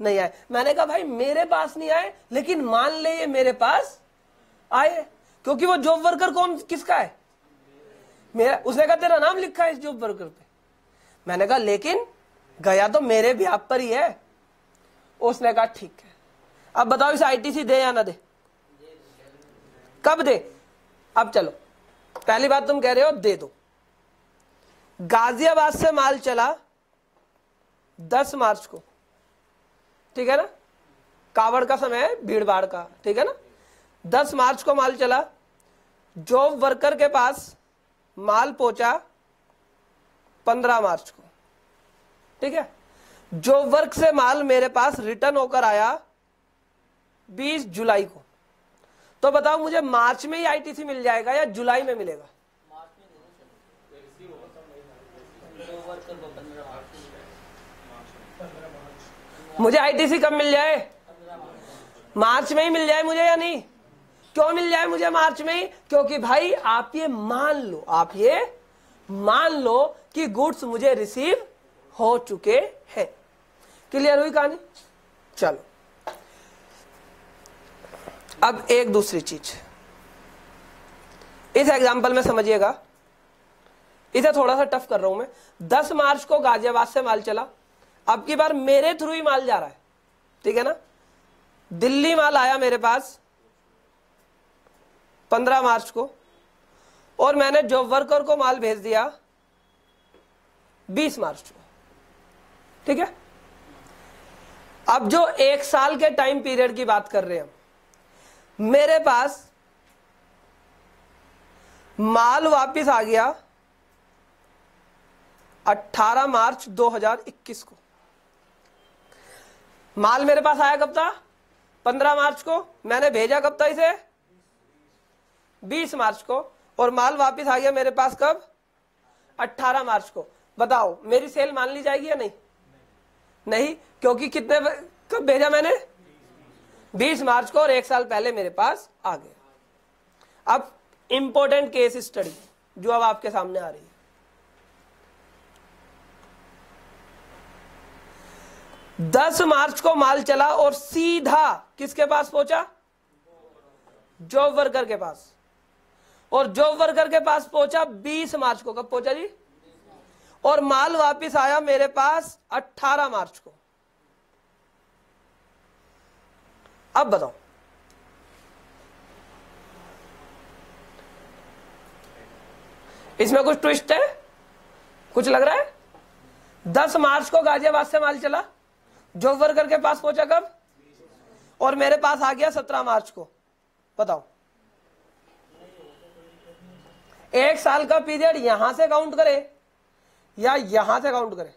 नहीं आए। मैंने कहा भाई मेरे पास नहीं आए लेकिन मान ले ये मेरे पास आए क्योंकि वो जॉब वर्कर कौन किसका है मेरा। उसने कहा तेरा नाम लिखा है इस जॉब वर्कर पे। मैंने कहा लेकिन गया तो मेरे भी आप पर ही है। उसने कहा ठीक है। अब बताओ इसे आईटीसी दे या ना दे, कब दे? अब चलो पहली बात तुम कह रहे हो दे दो। गाजियाबाद से माल चला दस मार्च को, ठीक है ना, कावड़ का समय है, भीड़ भाड़ का, ठीक है ना। दस मार्च को माल चला, जॉब वर्कर के पास माल पहुंचा पंद्रह मार्च को, ठीक है। जॉब वर्क से माल मेरे पास रिटर्न होकर आया बीस जुलाई को। तो बताओ मुझे मार्च में ही आईटीसी मिल जाएगा या जुलाई में मिलेगा? मुझे आईटीसी कब मिल जाए? मार्च में ही मिल जाए मुझे या नहीं? क्यों मिल जाए मुझे मार्च में ही? क्योंकि भाई आप ये मान लो, आप ये मान लो कि गुड्स मुझे रिसीव हो चुके हैं। क्लियर हुई कहानी? चलो अब एक दूसरी चीज इस एग्जांपल में समझिएगा, इसे थोड़ा सा टफ कर रहा हूं मैं। दस मार्च को गाजियाबाद से माल चला, अब की बार मेरे थ्रू ही माल जा रहा है, ठीक है ना। दिल्ली माल आया मेरे पास पंद्रह मार्च को और मैंने जॉब वर्कर को माल भेज दिया बीस मार्च को, ठीक है। अब जो एक साल के टाइम पीरियड की बात कर रहे हैं हम, मेरे पास माल वापस आ गया अठारह मार्च दो हज़ार इक्कीस को। माल मेरे पास आया कब था? पंद्रह मार्च को। मैंने भेजा कब था इसे? बीस मार्च को। और माल वापस आ गया मेरे पास कब? अठारह मार्च को। बताओ मेरी सेल मान ली जाएगी या नहीं? नहीं, क्योंकि कितने कब भेजा मैंने? बीस मार्च को और एक साल पहले मेरे पास आ गया। अब इंपॉर्टेंट केस स्टडी जो अब आपके सामने आ रही है, दस मार्च को माल चला और सीधा किसके पास पहुंचा? जॉब वर्कर के पास। और जॉब वर्कर के पास पहुंचा बीस मार्च को। कब पहुंचा जी? और माल वापस आया मेरे पास अठारह मार्च को। अब बताओ इसमें कुछ ट्विस्ट है, कुछ लग रहा है? दस मार्च को गाजियाबाद से माल चला, जॉब वर्कर के पास पहुंचा कब और मेरे पास आ गया सत्रह मार्च को। बताओ एक साल का पीरियड यहां से काउंट करे या यहां से काउंट करे?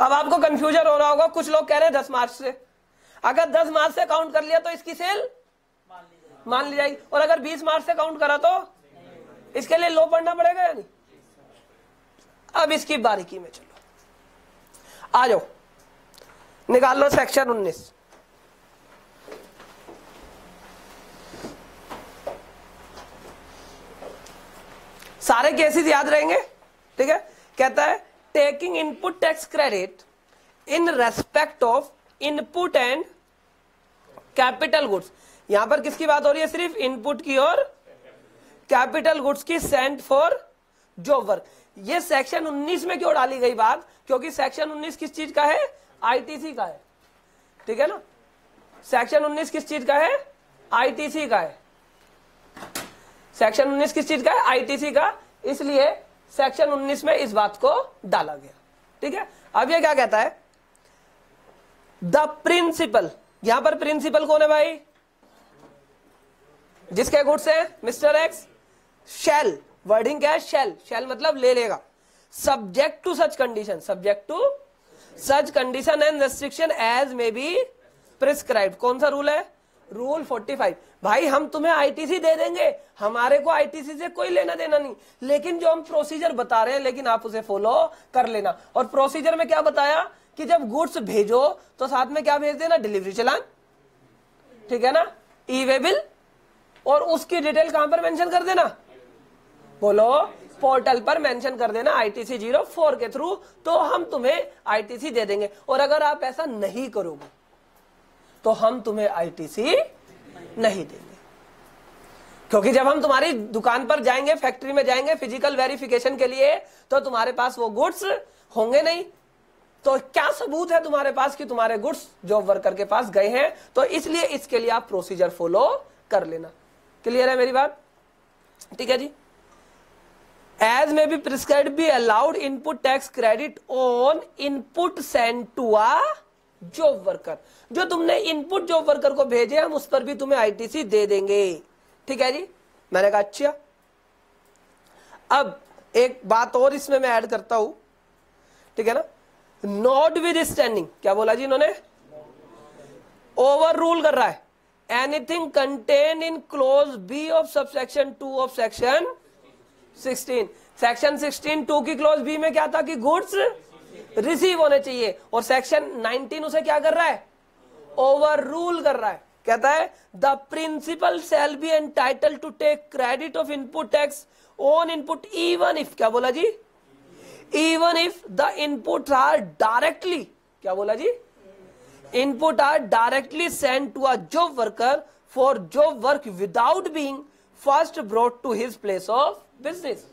अब आपको कंफ्यूजन हो रहा होगा, कुछ लोग कह रहे हैं दस मार्च से। अगर दस मार्च से काउंट कर लिया तो इसकी सेल मान ली जाएगी, और अगर बीस मार्च से काउंट करा तो इसके लिए लो पढ़ना पड़ेगा या नहीं? अब इसकी बारीकी में चलो, आ जाओ, निकाल लो सेक्शन उन्नीस। सारे केसेस याद रहेंगे, ठीक है। कहता है taking input tax credit in respect of input and capital goods. यहां पर किसकी बात हो रही है? सिर्फ इनपुट की और कैपिटल गुड्स की सेंट फॉर जॉब वर्क। ये सेक्शन उन्नीस में क्यों डाली गई बात? क्योंकि सेक्शन उन्नीस किस चीज का है? आईटीसी का है, ठीक है ना। सेक्शन उन्नीस किस चीज का है? आईटीसी का है। सेक्शन उन्नीस किस चीज का है? आईटीसी का, इसलिए सेक्शन उन्नीस में इस बात को डाला गया। ठीक है, अब ये क्या कहता है? द प्रिंसिपल, यहां पर प्रिंसिपल कौन है भाई? जिसके गुड्स है मिस्टर एक्स। शेल, वर्डिंग क्या है? शेल, शेल मतलब ले लेगा। Subject to such condition, subject to such condition and restriction as may be prescribe. कौन सा रूल है? Rule forty five. भाई हम तुम्हें आईटीसी दे देंगे, हमारे को आईटीसी से कोई लेना देना नहीं, लेकिन जो हम प्रोसीजर बता रहे हैं लेकिन आप उसे फॉलो कर लेना। और प्रोसीजर में क्या बताया कि जब गुड्स भेजो तो साथ में क्या भेज देना? डिलीवरी चालान, ठीक है ना, ई वे बिल, और उसकी डिटेल कहां पर मेंशन कर देना? बोलो, पोर्टल पर मेंशन कर देना आईटीसी जीरो फोर के थ्रू, तो हम तुम्हें आईटीसी दे देंगे। और अगर आप ऐसा नहीं करोगे तो हम तुम्हें आईटीसी नहीं देंगे, क्योंकि जब हम तुम्हारी दुकान पर जाएंगे, फैक्ट्री में जाएंगे फिजिकल वेरिफिकेशन के लिए, तो तुम्हारे पास वो गुड्स होंगे नहीं। तो क्या सबूत है तुम्हारे पास कि तुम्हारे गुड्स जॉब वर्कर के पास गए हैं? तो इसलिए इसके लिए आप प्रोसीजर फॉलो कर लेना। क्लियर है मेरी बात? ठीक है जी। As may be prescribe be allowed input tax credit on input send to a job worker. जो तुमने इनपुट जॉब वर्कर को भेजे, हम उस पर भी तुम्हें आईटीसी दे देंगे। ठीक है जी, मैंने कहा अच्छा। अब एक बात और इसमें मैं ऐड करता हूं, ठीक है ना। नॉट विद स्टैंडिंग, क्या बोला जी इन्होंने? ओवर रूल कर रहा है anything contained in clause B of subsection two of section sixteen. Section sixteen two की क्लोज बी में क्या था कि गुड्स रिसीव होने चाहिए, और सेक्शन नाइनटीन उसे क्या कर रहा है? ओवर रूल कर रहा है। कहता है the principal shall be entitled to take credit of input tax on input even if, क्या बोला जी? Even if the input are directly, क्या बोला जी? Input are directly send to a job worker for job work without being first brought to his place of business.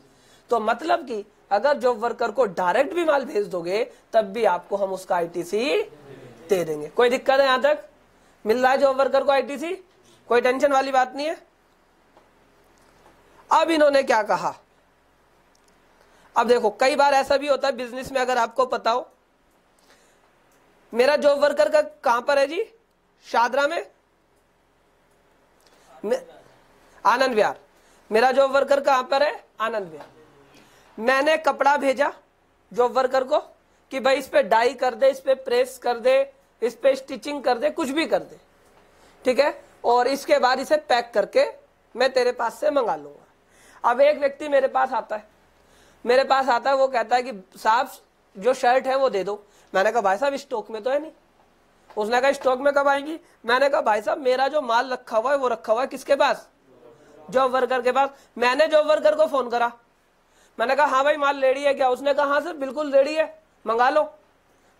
तो मतलब कि अगर जॉब वर्कर को डायरेक्ट भी माल भेज दोगे तब भी आपको हम उसका आईटीसी दे देंगे। कोई दिक्कत है? यहां तक मिल रहा है जॉब वर्कर को आईटीसी, कोई टेंशन वाली बात नहीं है। अब इन्होंने क्या कहा? अब देखो, कई बार ऐसा भी होता है बिजनेस में, अगर आपको पता हो मेरा जॉब वर्कर का कहां पर है जी? शादरा में, आनंद विहार। मेरा जॉब वर्कर कहां पर है? आनंद विहार। मैंने कपड़ा भेजा जॉब वर्कर को कि भाई इस पे डाई कर दे, इस पे प्रेस कर दे, इस पे स्टिचिंग कर दे, कुछ भी कर दे, ठीक है, और इसके बाद इसे पैक करके मैं तेरे पास से मंगा लूंगा। अब एक व्यक्ति मेरे पास आता है, मेरे पास आता है, वो कहता है कि साहब जो शर्ट है वो दे दो। मैंने कहा भाई साहब स्टॉक में तो है नहीं। उसने कहा स्टॉक में कब आएंगी? मैंने कहा भाई साहब मेरा जो माल रखा हुआ है वो रखा हुआ है किसके पास? जॉब वर्कर के पास। मैंने जॉब वर्कर को फोन करा, मैंने कहा हाँ भाई माल रेडी है क्या? उसने कहा हाँ सर बिल्कुल रेडी है, मंगा लो।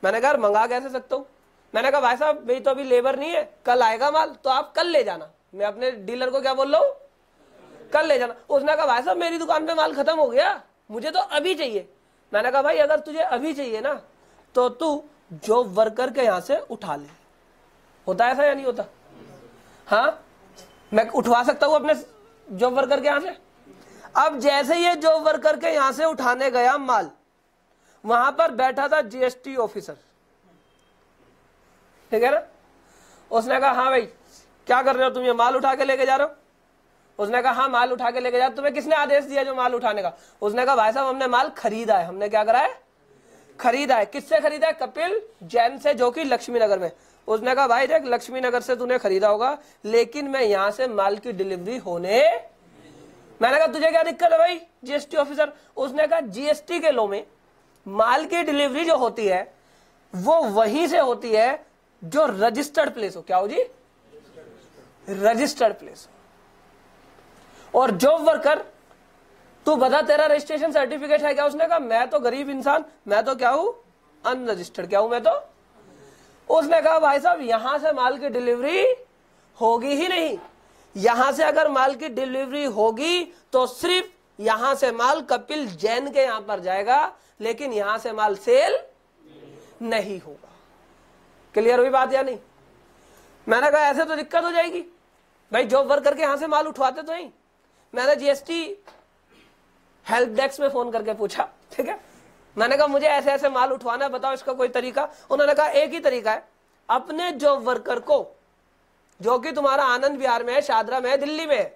मैंने कहा मंगा कैसे सकता हूँ? मैंने कहा भाई साहब मेरी तो अभी लेबर नहीं है, कल आएगा माल, तो आप कल ले जाना। मैं अपने डीलर को क्या बोल रहा हूँ? कल ले जाना। उसने कहा भाई साहब मेरी दुकान पे माल खत्म हो गया, मुझे तो अभी चाहिए। मैंने कहा भाई अगर तुझे अभी चाहिए ना तो तू जॉब वर्कर के यहाँ से उठा ले। होता है ऐसा या नहीं होता? हाँ, मैं उठवा सकता हूँ अपने जॉब वर्कर के यहाँ से। अब जैसे ये जॉब वर्कर के यहां से उठाने गया माल, वहां पर बैठा था जीएसटी ऑफिसर, ठीक है ना। उसने कहा हाँ भाई क्या कर रहे हो तुम, ये माल उठा के लेके जा रहे हो? उसने कहा हाँ माल उठा के लेके जा। तुम्हें किसने आदेश दिया जो माल उठाने का? उसने कहा भाई साहब हमने माल खरीदा है, हमने क्या करा है? खरीदा है। किससे खरीदा है? कपिल जैन से, जो कि लक्ष्मी नगर में। उसने कहा भाई देख लक्ष्मी नगर से तूने खरीदा होगा, लेकिन मैं यहाँ से माल की डिलीवरी होने। मैंने कहा तुझे क्या दिक्कत है भाई जीएसटी ऑफिसर? उसने कहा जीएसटी के लॉ में माल की डिलीवरी जो होती है वो वहीं से होती है जो रजिस्टर्ड प्लेस हो। क्या हो जी? Registered place. और जॉब वर्कर, तू बता तेरा रजिस्ट्रेशन सर्टिफिकेट है क्या? उसने कहा मैं तो गरीब इंसान, मैं तो क्या हूं, अनरजिस्टर्ड। क्या हूं मैं तो? उसने कहा भाई साहब यहां से माल की डिलीवरी होगी ही नहीं। यहां से अगर माल की डिलीवरी होगी तो सिर्फ यहां से माल कपिल जैन के यहां पर जाएगा, लेकिन यहां से माल सेल नहीं होगा। क्लियर हुई बात या नहीं? मैंने कहा ऐसे तो दिक्कत हो जाएगी। भाई जॉब वर्क करके यहां से माल उठवाते तो नहीं। मैंने जीएसटी हेल्प डेस्क में फोन करके पूछा, ठीक है, मैंने कहा मुझे ऐसे ऐसे माल उठवाना है, बताओ इसका कोई तरीका। उन्होंने कहा एक ही तरीका है, अपने जॉब वर्कर को, जो कि तुम्हारा आनंद विहार में है, शादरा में है, दिल्ली में है,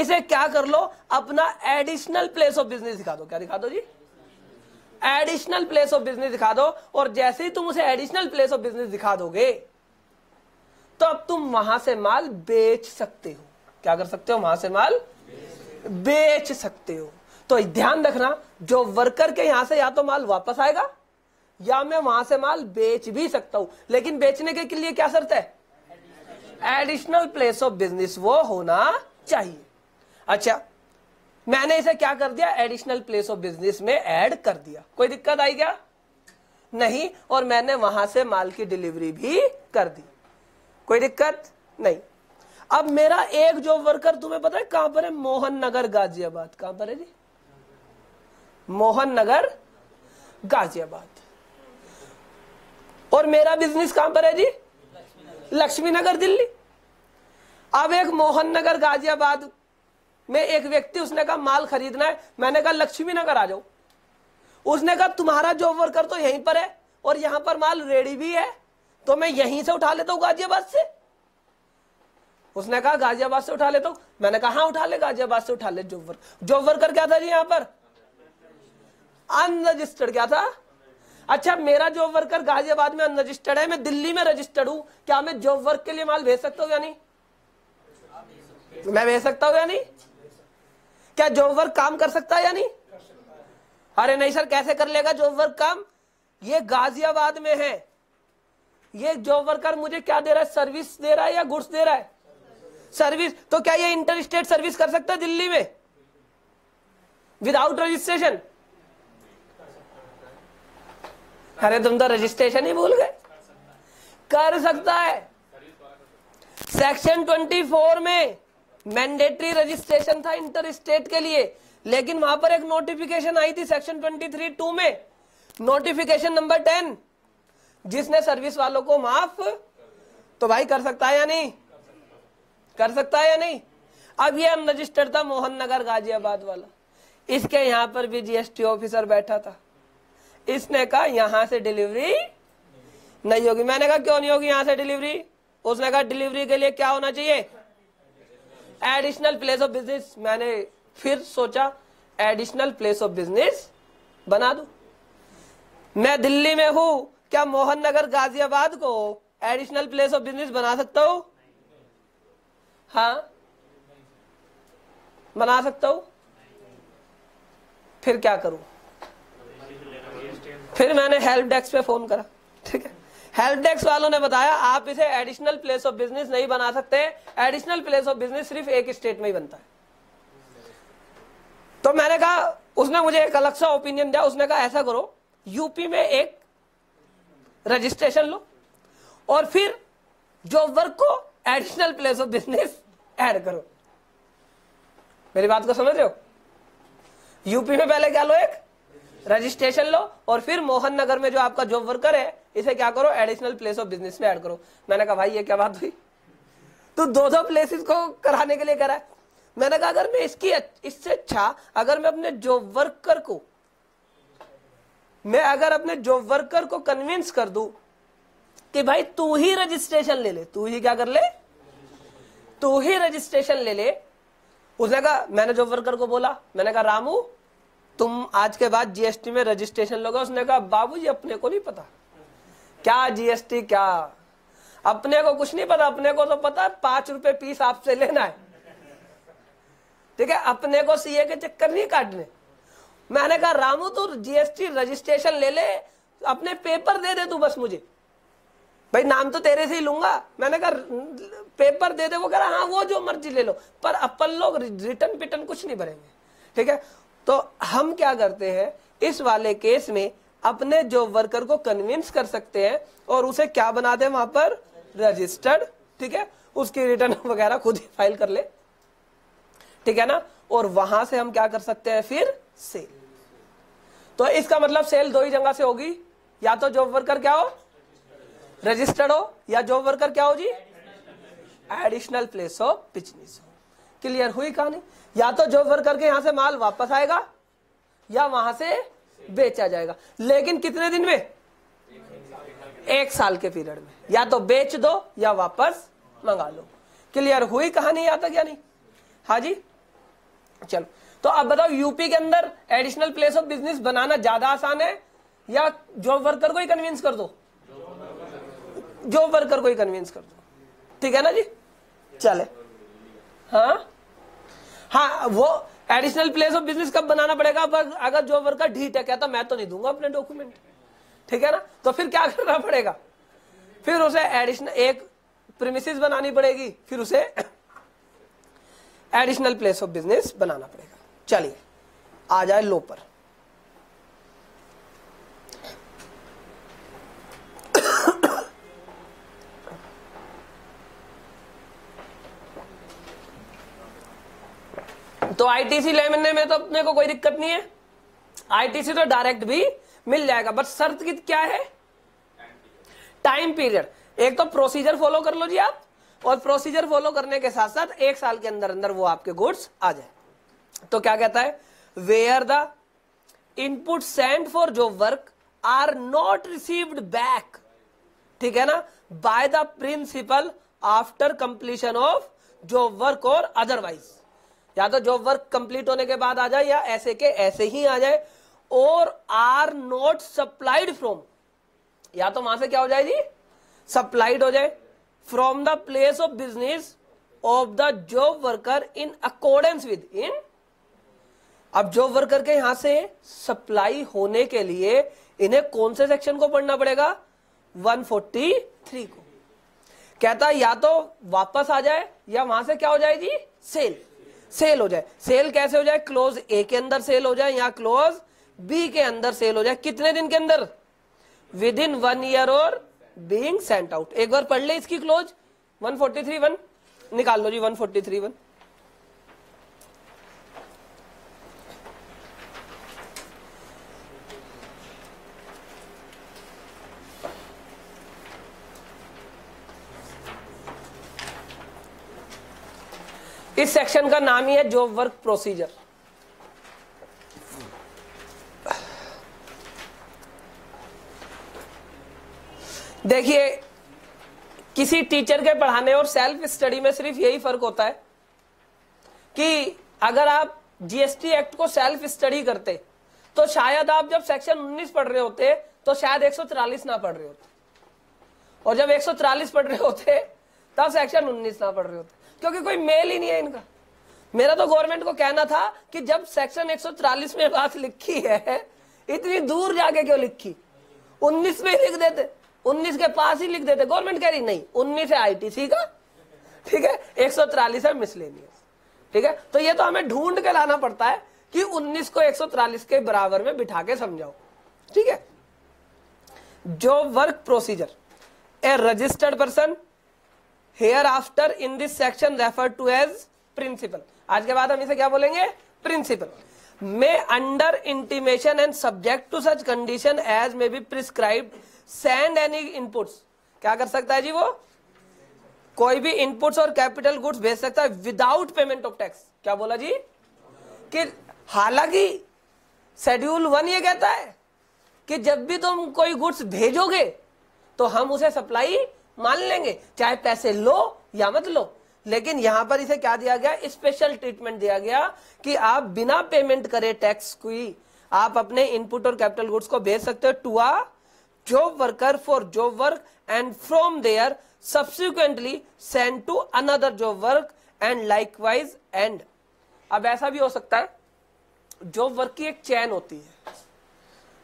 इसे क्या कर लो, अपना एडिशनल प्लेस ऑफ बिजनेस दिखा दो। क्या दिखा दो जी? एडिशनल प्लेस ऑफ बिजनेस दिखा दो। और जैसे ही तुम उसे एडिशनल प्लेस ऑफ बिजनेस दिखा दोगे तो अब तुम वहां से माल बेच सकते हो। क्या कर सकते हो? वहां से माल बेच सकते हो। तो ध्यान रखना, जो वर्कर के यहां से या तो माल वापस आएगा या मैं वहां से माल बेच भी सकता हूं, लेकिन बेचने के लिए क्या शर्त है? एडिशनल प्लेस ऑफ बिजनेस वो होना चाहिए। अच्छा, मैंने इसे क्या कर दिया? एडिशनल प्लेस ऑफ बिजनेस में ऐड कर दिया। कोई दिक्कत आई क्या? नहीं। और मैंने वहां से माल की डिलीवरी भी कर दी। कोई दिक्कत नहीं। अब मेरा एक जॉब वर्कर तुम्हें पता है कहां पर है? मोहन नगर गाजियाबाद। कहां पर है जी? मोहन नगर गाजियाबाद। और मेरा बिजनेस कहां पर है जी? लक्ष्मी नगर दिल्ली। अब एक मोहन नगर गाजियाबाद मैं एक व्यक्ति, उसने कहा माल खरीदना है, मैंने कहा लक्ष्मी नगर आ जाओ। उसने कहा तुम्हारा जॉब वर्कर तो यहीं पर है और यहां पर माल रेडी भी है, तो मैं यहीं से उठा लेता हूं गाजियाबाद से। उसने कहा गाजियाबाद से उठा लेता हूं, मैंने कहा हाँ उठा ले, गाजियाबाद से उठा ले। जॉब वर्कर जॉब वर्कर क्या था जी? यहां पर अनरजिस्टर्ड। क्या था? अच्छा, मेरा जॉब वर्कर गाजियाबाद में अनरजिस्टर्ड है, मैं दिल्ली में रजिस्टर्ड हूं, क्या मैं जॉब वर्क के लिए माल भेज सकता हूँ या नहीं? मैं भेज सकता हूँ या नहीं? क्या जॉब वर्क काम कर सकता है या नहीं? अरे नहीं सर, कैसे कर लेगा जॉब वर्क काम? ये गाजियाबाद में है, ये जॉब वर्कर मुझे क्या दे रहा है? सर्विस दे रहा है या गुड्स दे रहा है? सर्विस। तो क्या ये इंटर स्टेट सर्विस कर सकता है दिल्ली में विदाउट रजिस्ट्रेशन? अरे तुम तो रजिस्ट्रेशन ही भूल गए। कर सकता है। सेक्शन चौबीस में मैंडेटरी रजिस्ट्रेशन था इंटर स्टेट के लिए, लेकिन वहां पर एक नोटिफिकेशन आई थी सेक्शन तेईस टू में, नोटिफिकेशन नंबर टेन, जिसने सर्विस वालों को माफ। तो भाई कर सकता है या नहीं? कर सकता है या नहीं? अब ये अनरजिस्टर्ड था मोहन नगर गाजियाबाद वाला, इसके यहां पर भी जीएसटी ऑफिसर बैठा था, इसने कहा यहां से डिलीवरी नहीं होगी। मैंने कहा क्यों नहीं होगी यहां से डिलीवरी? उसने कहा डिलीवरी के लिए क्या होना चाहिए? Additional place of business. मैंने फिर सोचा एडिशनल प्लेस ऑफ बिजनेस बना दूं। मैं दिल्ली में हूं, क्या मोहन नगर गाजियाबाद को एडिशनल प्लेस ऑफ बिजनेस बना सकता हूं? हाँ बना सकता हूं। फिर क्या करूं? फिर मैंने हेल्प डेस्क पे फोन करा, ठीक है, हेल्प डेस्क वालों ने बताया आप इसे एडिशनल प्लेस ऑफ बिजनेस नहीं बना सकते, एडिशनल प्लेस ऑफ बिजनेस सिर्फ एक स्टेट में ही बनता है। तो मैंने कहा, उसने मुझे एक अलग सा ओपिनियन दिया, उसने कहा ऐसा करो यूपी में एक रजिस्ट्रेशन लो और फिर जॉब वर्क को additional place of business add करो। मेरी बात को समझ रहे हो? यूपी में पहले क्या लो, एक रजिस्ट्रेशन लो और फिर मोहन नगर में जो आपका जॉब वर्कर है इसे क्या करो, एडिशनल प्लेस ऑफ बिजनेस में ऐड करो। मैंने कहा भाई ये क्या बात हुई, तू दो दो प्लेसेस को कराने के लिए करा है। मैंने कहा अगर मैं इसकी इससे अच्छा अगर मैं अपने जॉब वर्कर को मैं अगर अपने जॉब वर्कर को कन्विंस कर दूं कि भाई तू ही रजिस्ट्रेशन ले ले, तू ही क्या कर ले, तू ही रजिस्ट्रेशन ले ले। उसने कहा, मैंने जॉब वर्कर को बोला, मैंने कहा रामू तुम आज के बाद जीएसटी में रजिस्ट्रेशन लोगे। उसने कहा बाबूजी अपने को नहीं पता क्या जीएसटी, क्या अपने को कुछ नहीं पता, अपने को तो पता है पांच रुपए पीस आपसे लेना है, ठीक है, अपने को सीए के चक्कर नहीं काटने। मैंने कहा रामू तू जीएसटी रजिस्ट्रेशन ले ले, अपने पेपर दे दे तू बस मुझे, भाई नाम तो तेरे से ही लूंगा। मैंने कहा पेपर दे दे, वो कह रहा हाँ वो जो मर्जी ले लो, पर अपन लोग रिटर्न पिटन कुछ नहीं भरेंगे, ठीक है। तो हम क्या करते हैं इस वाले केस में, अपने जॉब वर्कर को कन्विंस कर सकते हैं और उसे क्या बना दे वहां पर, रजिस्टर्ड, ठीक है, उसकी रिटर्न वगैरह खुद ही फाइल कर ले, ठीक है ना, और वहां से हम क्या कर सकते हैं फिर सेल। तो इसका मतलब सेल दो ही जगह से होगी, या तो जॉब वर्कर क्या हो, रजिस्टर्ड हो, या जॉब वर्कर क्या हो जी, additional place of business. Clear हुई कहानी? या तो जॉब वर्क करके यहां से माल वापस आएगा या वहां से बेचा जाएगा, लेकिन कितने दिन में? एक साल के पीरियड में। या तो बेच दो या वापस मंगा लो। क्लियर हुई कहानी यहां तक या नहीं? हाँ जी, चलो। तो अब बताओ यूपी के अंदर एडिशनल प्लेस ऑफ बिजनेस बनाना ज्यादा आसान है या जॉब वर्कर को ही कन्विंस कर दो? जॉब वर्कर को ही कन्विंस कर दो, ठीक है ना जी। चले, हाँ हाँ, वो एडिशनल प्लेस ऑफ बिजनेस कब बनाना पड़ेगा? पर अगर जॉब वर्कर ढीठ है, कहता मैं तो नहीं दूंगा अपने डॉक्यूमेंट, ठीक है ना, तो फिर क्या करना पड़ेगा? फिर उसे एडिशनल एक प्रीमिसेस बनानी पड़ेगी, फिर उसे एडिशनल प्लेस ऑफ बिजनेस बनाना पड़ेगा। चलिए आ जाए लो पर। तो आईटीसी लेने में तो अपने को कोई दिक्कत नहीं है, आईटीसी तो डायरेक्ट भी मिल जाएगा, बट शर्त की क्या है? Time period. एक तो प्रोसीजर फॉलो कर लो जी आप, और प्रोसीजर फॉलो करने के साथ साथ एक साल के अंदर अंदर वो आपके गुड्स आ जाए। तो क्या कहता है? Where the input sent for job work are not received back, ठीक है ना, by the principal after completion of job work और अदरवाइज। या तो जॉब वर्क कंप्लीट होने के बाद आ जाए या ऐसे के ऐसे ही आ जाए। और आर नॉट सप्लाइड फ्रॉम, या तो वहां से क्या हो जाए जी? सप्लाइड हो जाए। From the place of business of the job worker in accordance with in. अब जॉब वर्कर के यहां से सप्लाई होने के लिए इन्हें कौन से सेक्शन को पढ़ना पड़ेगा? एक सौ तैंतालीस को। कहता या तो वापस आ जाए या वहां से क्या हो जाए जी? सेल सेल हो जाए। सेल कैसे हो जाए? क्लोज ए के अंदर सेल हो जाए या क्लोज बी के अंदर सेल हो जाए। कितने दिन के अंदर? विद इन वन ईयर और बीइंग सेंट आउट। एक बार पढ़ ले इसकी क्लोज। एक सौ तैंतालीस वन निकाल लो जी, एक सौ तैंतालीस वन। इस सेक्शन का नाम ही है जॉब वर्क प्रोसीजर। देखिए, किसी टीचर के पढ़ाने और सेल्फ स्टडी में सिर्फ यही फर्क होता है कि अगर आप जीएसटी एक्ट को सेल्फ स्टडी करते तो शायद आप जब सेक्शन उन्नीस पढ़ रहे होते तो शायद एक सौ चालीस ना पढ़ रहे होते, और जब एक सौ चालीस पढ़ रहे होते तब सेक्शन उन्नीस ना पढ़ रहे होते, क्योंकि कोई मेल ही नहीं है इनका। मेरा तो गवर्नमेंट को कहना था कि जब सेक्शन एक सौ चालीस में बात लिखी है, इतनी दूर जाके क्यों लिखी? उन्नीस में ही लिख देते, उन्नीस के पास ही लिख देते। गवर्नमेंट कह रही नहीं, उन्नीस है आईटीसी का, ठीक है, एक सौ चालीस है मिसलेनियस, ठीक है। तो ये तो हमें ढूंढ के लाना पड़ता है कि उन्नीस को एक सौ चालीस के बराबर में बिठा के समझाओ, ठीक है। Job work procedure. A registered person Hereafter in this section referred to as principal, आज के बाद हम इसे क्या बोलेंगे? Principal. May under intimation and subject to such condition as may be prescribed send any inputs. क्या कर सकता है जी वो? कोई भी inputs और capital goods भेज सकता है without payment of tax. क्या बोला जी? कि हालांकि शेड्यूल वन ये कहता है कि जब भी तुम कोई गुड्स भेजोगे तो हम उसे सप्लाई मान लेंगे, चाहे पैसे लो या मत लो। लेकिन यहां पर इसे क्या दिया गया? स्पेशल ट्रीटमेंट दिया गया कि आप बिना पेमेंट करे टैक्स की आप अपने इनपुट और कैपिटल गुड्स को भेज सकते हो to a job worker for job work and from there subsequently send to another job work and likewise and. अब ऐसा भी हो सकता है, जॉब वर्क की एक चैन होती है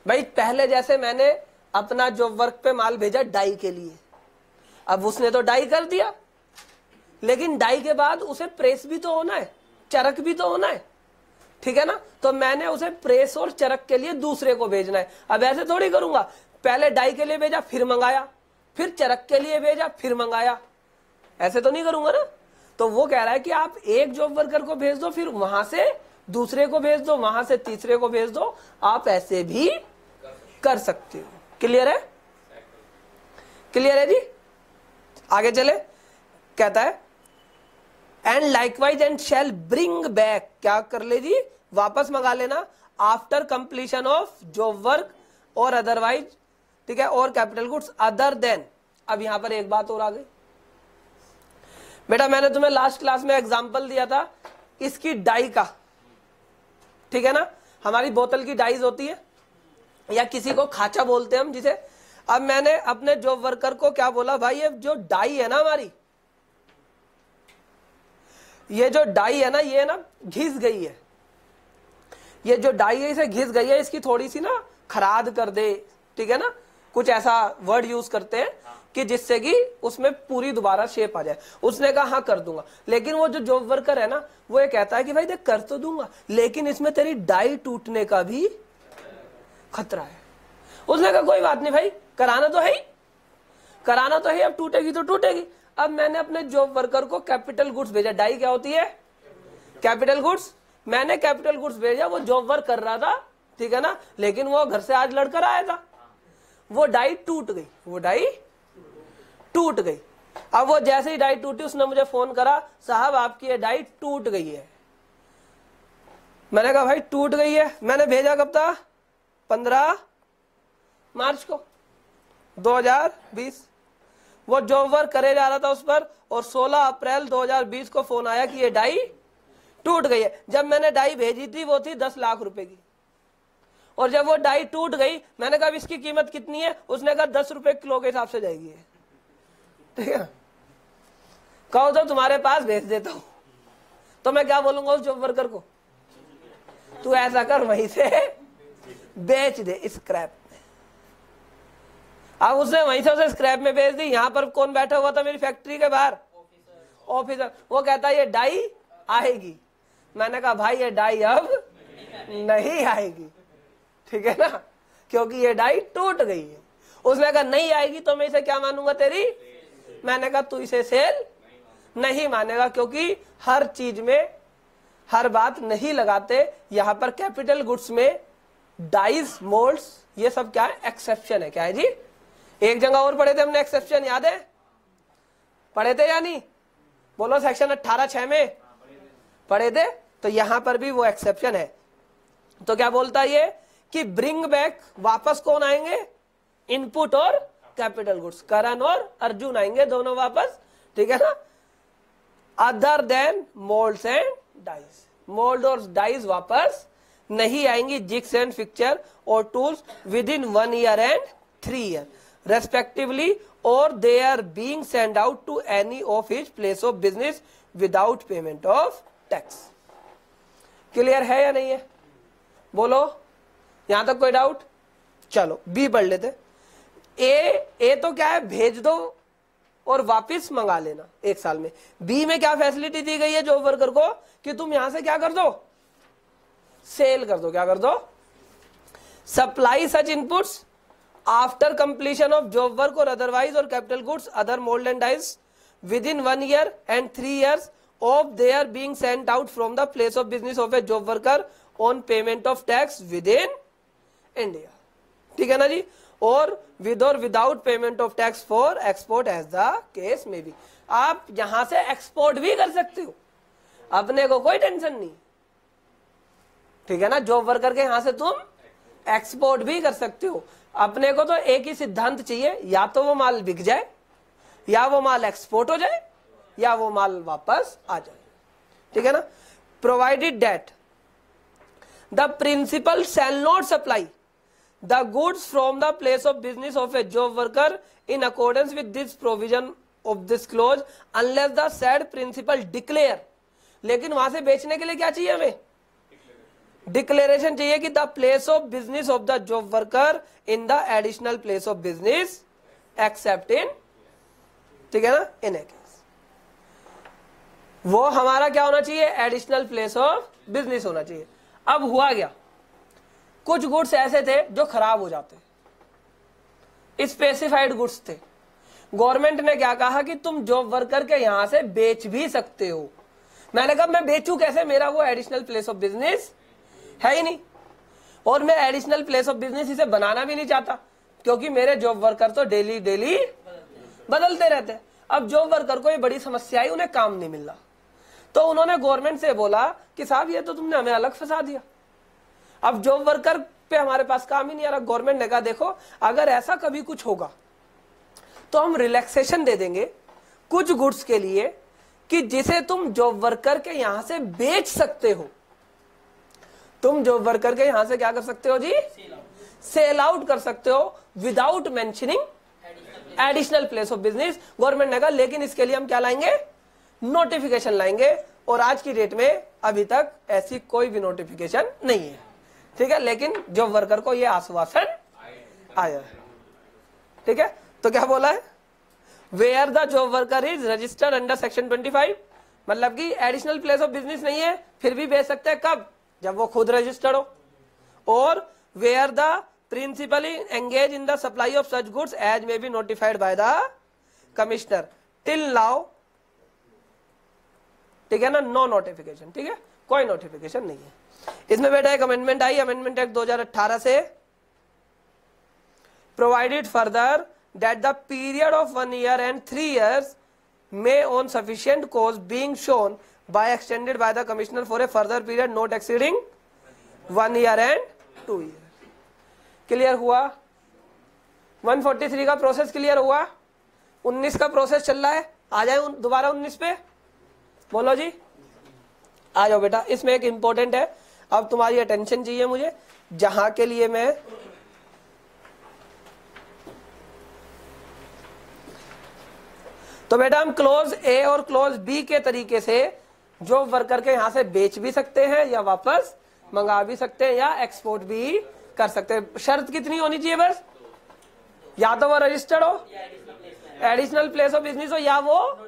भाई। पहले जैसे मैंने अपना जॉब वर्क पे माल भेजा डाई के लिए, अब उसने तो डाई कर दिया, लेकिन डाई के बाद उसे प्रेस भी तो होना है, चरक भी तो होना है, ठीक है ना। तो मैंने उसे प्रेस और चरक के लिए दूसरे को भेजना है। अब ऐसे थोड़ी करूंगा, पहले डाई के लिए भेजा फिर मंगाया, फिर चरक के लिए भेजा फिर मंगाया, ऐसे तो नहीं करूंगा ना। तो वो कह रहा है कि आप एक जॉब वर्कर को भेज दो, फिर वहां से दूसरे को भेज दो, वहां से तीसरे को भेज दो, आप ऐसे भी कर सकते हो। क्लियर है? क्लियर है जी। आगे चले, कहता है and likewise and shall bring back, क्या कर ले जी, वापस मंगा लेना after completion of job work और अदरवाइज, ठीक है, और कैपिटल गुड्स अदर देन। अब यहां पर एक बात और आ गई बेटा, मैंने तुम्हें लास्ट क्लास में एग्जांपल दिया था इसकी डाई का, ठीक है ना, हमारी बोतल की डाइज होती है या किसी को खाचा बोलते हैं हम जिसे। अब मैंने अपने जॉब वर्कर को क्या बोला, भाई ये जो डाई है ना हमारी, ये जो डाई है ना, ये ना घिस गई है, ये जो डाई है इसे घिस गई है, इसकी थोड़ी सी ना खराद कर दे, ठीक है ना, कुछ ऐसा वर्ड यूज करते हैं कि जिससे कि उसमें पूरी दोबारा शेप आ जाए। उसने कहा हाँ कर दूंगा, लेकिन वो जो जॉब वर्कर है ना वो ये कहता है कि भाई देख कर तो दूंगा, लेकिन इसमें तेरी डाई टूटने का भी खतरा है। उसने कहा कोई बात नहीं भाई, कराना तो है ही, कराना तो है, अब टूटेगी तो टूटेगी। अब मैंने अपने जॉब वर्कर को कैपिटल गुड्स भेजा, डाई क्या होती है, कैपिटल गुड्स, मैंने कैपिटल गुड्स भेजा, वो जॉब वर्क कर रहा था, ठीक है ना, लेकिन वो घर से आज लड़कर आया था, वो डाई टूट गई, वो डाई टूट गई। अब वो जैसे ही डाई टूटी उसने मुझे फोन करा, साहब आपकी ये डाई टूट गई है। मैंने कहा भाई टूट गई है, मैंने भेजा कब था, पंद्रह मार्च को दो हजार बीस, वो जॉब वर्क करे जा रहा था उस पर, और सोलह अप्रैल दो हजार बीस को फोन आया कि ये डाई टूट गई है। जब मैंने डाई भेजी थी वो थी दस लाख रुपए की, और जब वो डाई टूट गई मैंने कहा इसकी कीमत कितनी है, उसने कहा दस रुपए किलो के हिसाब से जाएगी, ठीक है, कहो तो तुम्हारे पास भेज देता हूं। तो मैं क्या बोलूंगा उस जॉब वर्कर को, तू ऐसा कर वहीं से बेच दे स्क्रैप में। अब उसने वहीं से उसे स्क्रैप में बेच दी। यहां पर कौन बैठा हुआ था मेरी फैक्ट्री के बाहर, ऑफिसर, वो कहता है ये डाई आएगी। मैंने कहा भाई ये डाई अब नहीं आएगी, ठीक है ना, क्योंकि ये डाई टूट गई है। उसने कहा नहीं आएगी तो मैं इसे क्या मानूंगा, तेरी। मैंने कहा तू इसे सेल नहीं मानेगा, क्योंकि हर चीज में हर बात नहीं लगाते। यहाँ पर कैपिटल गुड्स में डाइज, मोल्ड्स, ये सब क्या है, एक्सेप्शन है। क्या है जी, एक जगह और पढ़े थे हमने एक्सेप्शन, याद है, पढ़े थे या नहीं, बोलो, सेक्शन अट्ठारह छह में पढ़े थे। तो यहाँ पर भी वो एक्सेप्शन है। तो क्या बोलता है ये कि ब्रिंग बैक, वापस कौन आएंगे, इनपुट और कैपिटल गुड्स, करण और अर्जुन आएंगे दोनों वापस, ठीक है ना, other than moulds and dies, mould और डाइज वापस नहीं आएंगी, जिक्स एंड फिक्चर और tools within one year and three year respectively, और they are being send out to any of his place of business without payment of tax. Clear है या नहीं है, बोलो, यहां तक कोई डाउट? चलो बी पढ़ लेते। ए ए तो क्या है, भेज दो और वापस मंगा लेना एक साल में। बी में क्या फैसिलिटी दी गई है जॉब वर्कर को कि तुम यहां से क्या कर दो, सेल कर दो। क्या कर दो, supply such inputs after completion of job work और अदरवाइज और capital goods other mould and dies within one year and three years of their being sent out from the place of business of a job worker on payment of tax within India, ठीक है ना जी, और with और without payment of tax for export as the case में भी। आप यहां से एक्सपोर्ट भी कर सकते हो, अपने को कोई टेंशन नहीं, ठीक है ना। जॉब वर्कर के यहां से तुम एक्सपोर्ट भी कर सकते हो। अपने को तो एक ही सिद्धांत चाहिए, या तो वो माल बिक जाए, या वो माल एक्सपोर्ट हो जाए, या वो माल वापस आ जाए, ठीक है ना। Provided that the principal shall not supply the goods from the place of business of a job worker in accordance with this provision of this clause unless the said principal declare, लेकिन वहां से बेचने के लिए क्या चाहिए हमें, declaration चाहिए कि the place of business of the job worker in the additional place of business except in, ठीक है ना, इन ए वो हमारा क्या होना चाहिए, एडिशनल प्लेस ऑफ बिजनेस होना चाहिए। अब हुआ क्या, कुछ गुड्स ऐसे थे जो खराब हो जाते, स्पेसिफाइड गुड्स थे। गवर्नमेंट ने क्या कहा कि तुम जॉब वर्कर के यहां से बेच भी सकते हो। मैंने कहा मैं बेचू कैसे, मेरा वो एडिशनल प्लेस ऑफ बिजनेस है ही नहीं, और मैं एडिशनल प्लेस ऑफ बिजनेस इसे बनाना भी नहीं चाहता, क्योंकि मेरे जॉब वर्कर तो डेली डेली बदलते रहते। अब जॉब वर्कर को ये बड़ी समस्या आई, उन्हें काम नहीं मिल रहा। तो उन्होंने गवर्नमेंट से बोला कि साहब ये तो तुमने हमें अलग फंसा दिया, अब जॉब वर्कर पे हमारे पास काम ही नहीं आ रहा। गवर्नमेंट ने कहा देखो अगर ऐसा कभी कुछ होगा तो हम रिलैक्सेशन दे देंगे कुछ गुड्स के लिए कि जिसे तुम जॉब वर्कर के यहां से बेच सकते हो। तुम जॉब वर्कर के यहां से क्या कर सकते हो जी? सेल आउट कर सकते हो without mentioning additional place of business. Government ने कहा लेकिन इसके लिए हम क्या लाएंगे? नोटिफिकेशन लाएंगे। और आज की डेट में अभी तक ऐसी कोई भी नोटिफिकेशन नहीं है, ठीक है। लेकिन जॉब वर्कर को यह आश्वासन आया, ठीक है। तो क्या बोला है? Where the job worker is registered under section twenty five, मतलब कि एडिशनल प्लेस ऑफ बिजनेस नहीं है फिर भी बेच सकते हैं। कब? जब वो खुद रजिस्टर्ड हो। और where the principally engage in the supply of such goods as may be notified by the commissioner. Till now, ठीक है ना, नो नोटिफिकेशन, ठीक है, कोई नोटिफिकेशन नहीं है इसमें। बेटा एक अमेंडमेंट आई, अमेंडमेंट एक्ट दो हज़ार अठारह से, provided further that the period of one year and three years may on sufficient cause being shown by extended by the commissioner for a further period not exceeding one year and two years। Clear हुआ? एक सौ तैंतालीस का process clear हुआ? उन्नीस का process चल रहा है। आ जाए दोबारा उन्नीस पे, बोलो जी। आ जाओ बेटा, इसमें एक इम्पोर्टेंट है, अब तुम्हारी अटेंशन चाहिए मुझे, जहां के लिए मैं तो बेटा हम क्लोज ए और क्लोज बी के तरीके से जॉब वर्कर के यहाँ से बेच भी सकते हैं या वापस मंगा भी सकते हैं या एक्सपोर्ट भी कर सकते हैं। शर्त कितनी होनी चाहिए? बस या तो वो रजिस्टर्ड हो, एडिशनल प्लेस ऑफ बिजनेस हो, या वो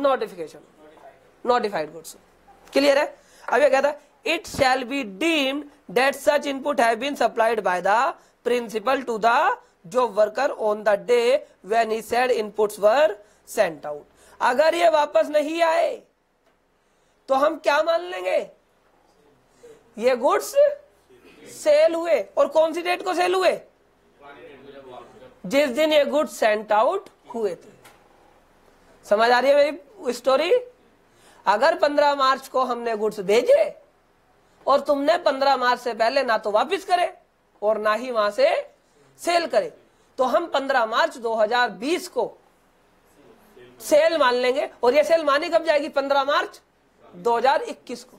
नोटिफिकेशन नोटिफाइड गुड्स। क्लियर है? अब ये कहता है it shall be deemed that such input have been supplied by the principal to the job worker on the day when he said inputs were sent out. अगर ये वापस नहीं आए तो हम क्या मान लेंगे? ये गुड्स सेल हुए। और कौन सी डेट को सेल हुए? जिस दिन ये गुड्स सेंट आउट हुए थे। समझ आ रही है मेरी स्टोरी? अगर पंद्रह मार्च को हमने गुड्स भेजे और तुमने पंद्रह मार्च से पहले ना तो वापस करे और ना ही वहां से सेल करे, तो हम पंद्रह मार्च दो हज़ार बीस को सेल मान लेंगे। और ये सेल मानी कब जाएगी? पंद्रह मार्च दो हज़ार इक्कीस को।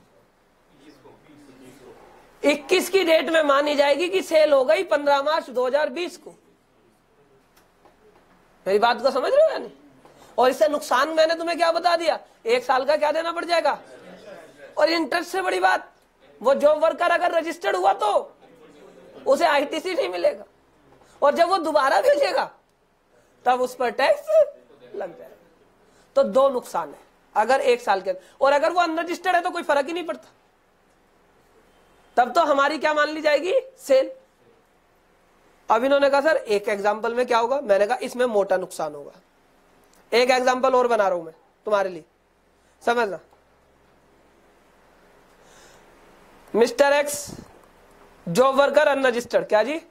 इक्कीस की डेट में मानी जाएगी कि सेल हो गई पंद्रह मार्च दो हज़ार बीस को। मेरी बात को समझ रहे हो या नहीं? और इससे नुकसान मैंने तुम्हें क्या बता दिया? एक साल का क्या देना पड़ जाएगा और इंटरेस्ट। से बड़ी बात, वो जॉब वर्कर अगर रजिस्टर्ड हुआ तो उसे आईटीसी नहीं मिलेगा, और जब वो दोबारा भेजेगा तब उस पर टैक्स लग जाएगा। तो दो नुकसान है अगर एक साल के, और अगर वो अनरजिस्टर्ड है तो कोई फर्क ही नहीं पड़ता, तब तो हमारी क्या मान ली जाएगी? सेल। अब इन्होंने कहा सर एक एग्जांपल में क्या होगा? मैंने कहा इसमें मोटा नुकसान होगा। एक एग्जांपल और बना रहा हूं मैं तुम्हारे लिए, समझना। Mister X job worker unregistered, क्या जी?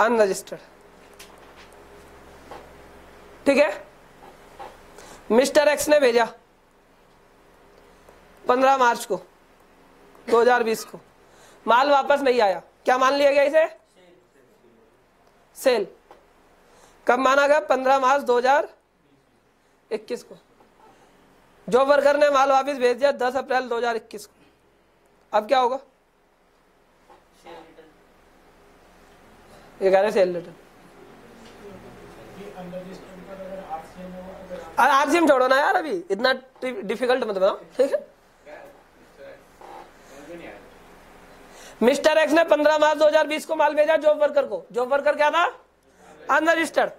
अनरजिस्टर्ड, ठीक है। मिस्टर एक्स ने भेजा पंद्रह मार्च को दो हज़ार बीस को, माल वापस नहीं आया, क्या मान लिया गया? इसे सेल। कब माना गया? पंद्रह मार्च दो हज़ार इक्कीस को। जॉब वर्कर ने माल वापस भेज दिया दस अप्रैल दो हज़ार इक्कीस को। अब क्या होगा? ये कह रहे सेल रिटर्न। आरसीएम छोड़ो ना यार, अभी इतना डिफिकल्ट मत बनाओ, ठीक है। मिस्टर एक्स ने पंद्रह मार्च दो हज़ार बीस को माल भेजा जॉब वर्कर को। जॉब वर्कर क्या था? अनरजिस्टर्ड।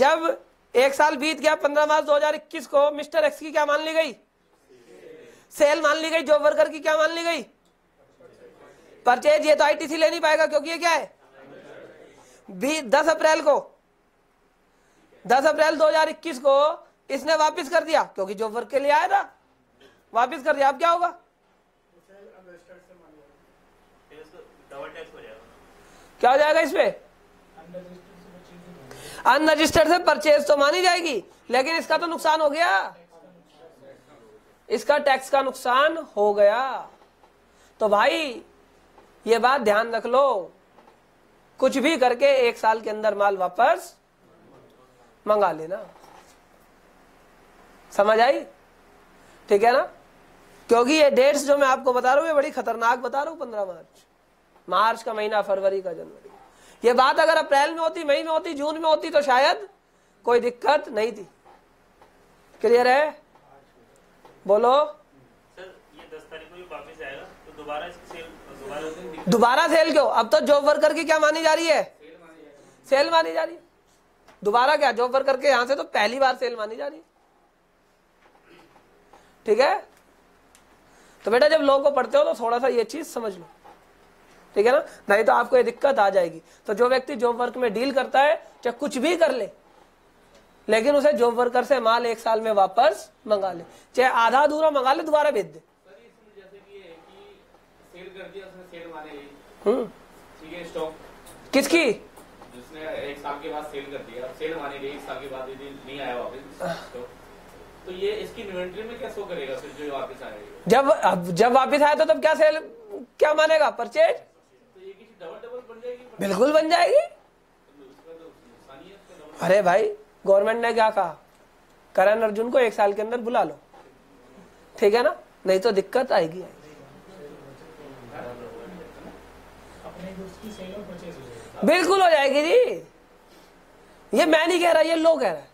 जब एक साल बीत गया पंद्रह मार्च दो हज़ार इक्कीस को, मिस्टर एक्स की क्या मान ली गई? सेल मान ली गई। जॉब वर्कर की क्या मान ली गई? परचेज। ये तो आईटीसी ले नहीं पाएगा क्योंकि ये क्या है? दस अप्रैल को दस अप्रैल दो हज़ार इक्कीस को इसने वापस कर दिया क्योंकि जॉब वर्क के लिए आया था, वापस कर दिया। अब क्या होगा? क्या हो जाएगा इसमें? अनरजिस्टर्ड से परचेज तो मानी जाएगी, लेकिन इसका तो नुकसान हो गया इसका टैक्स का नुकसान हो गया। तो भाई ये बात ध्यान रख लो, कुछ भी करके एक साल के अंदर माल वापस मंगा लेना। समझ आई? ठीक है ना? क्योंकि ये डेट्स जो मैं आपको बता रहा हूँ ये बड़ी खतरनाक बता रहा हूँ। पंद्रह मार्च मार्च का महीना, फरवरी का, जनवरी। ये बात अगर अप्रैल में होती, मई में होती, जून में होती तो शायद कोई दिक्कत नहीं थी। क्लियर है? बोलो सर, ये दस तारीख को वापस आएगा तो दोबारा सेल दोबारा सेल क्यों? अब तो जॉब वर्कर की क्या मानी जा रही है? सेल मानी जा रही है। दोबारा क्या जॉब वर्कर के यहाँ से तो पहली बार सेल मानी जा रही है। ठीक है? तो बेटा जब लोगों को पढ़ते हो तो थोड़ा सा ये चीज समझ लो, ठीक है ना? नहीं तो आपको ये दिक्कत आ जाएगी। तो जो व्यक्ति जॉब वर्क में डील करता है चाहे कुछ भी कर ले, लेकिन उसे जॉब वर्कर से माल एक साल में वापस मंगा ले, चाहे आधा अधूरा मंगा ले, दोबारा भेज दे। किसकी? जिसने एक साल के बाद सेल कर दिया, सेल मानी गई, एक साल के बाद यदि नहीं आया वापस तो, तो ये इसकी इन्वेंट्री में क्या शो करेगा फिर जो वापस आएगा? जब अब जब वापस आया तो तब क्या सेल क्या मानेगा? परचेज। तो ये किसी डबल डबल बन जाएगी? बिल्कुल बन जाएगी। अरे भाई गवर्नमेंट ने क्या कहा, करण अर्जुन को एक साल के अंदर बुला लो, ठीक है ना? नहीं तो दिक्कत आएगी। बिल्कुल हो जाएगी जी, ये मैं नहीं कह रहा, ये लोग कह रहे हैं,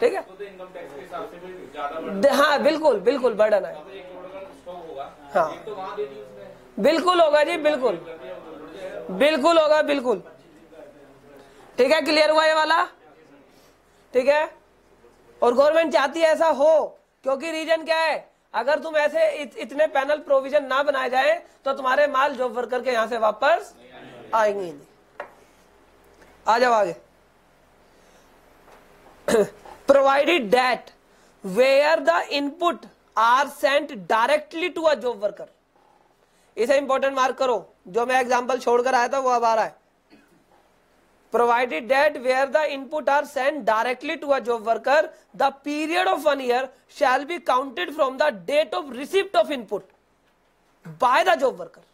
ठीक है? हाँ बिल्कुल बिल्कुल बर्डन है। हाँ बिल्कुल होगा जी, बिल्कुल बिल्कुल होगा, बिल्कुल। ठीक है? क्लियर हुआ ये वाला? ठीक है? और गवर्नमेंट चाहती है ऐसा हो, क्योंकि रीजन क्या है, अगर तुम ऐसे इत, इतने पैनल प्रोविजन ना बनाए जाए तो तुम्हारे माल जॉब वर्कर के यहाँ से वापस आएंगे ही नहीं। आ जाओ आगे। Provided that where the input are sent directly to a job worker. इसे इंपॉर्टेंट मार्क करो, जो मैं एग्जाम्पल छोड़कर आया था वो अब आ रहा है। Provided that where the input are sent directly to a job worker, the period of one year shall be counted from the date of receipt of input by the job worker.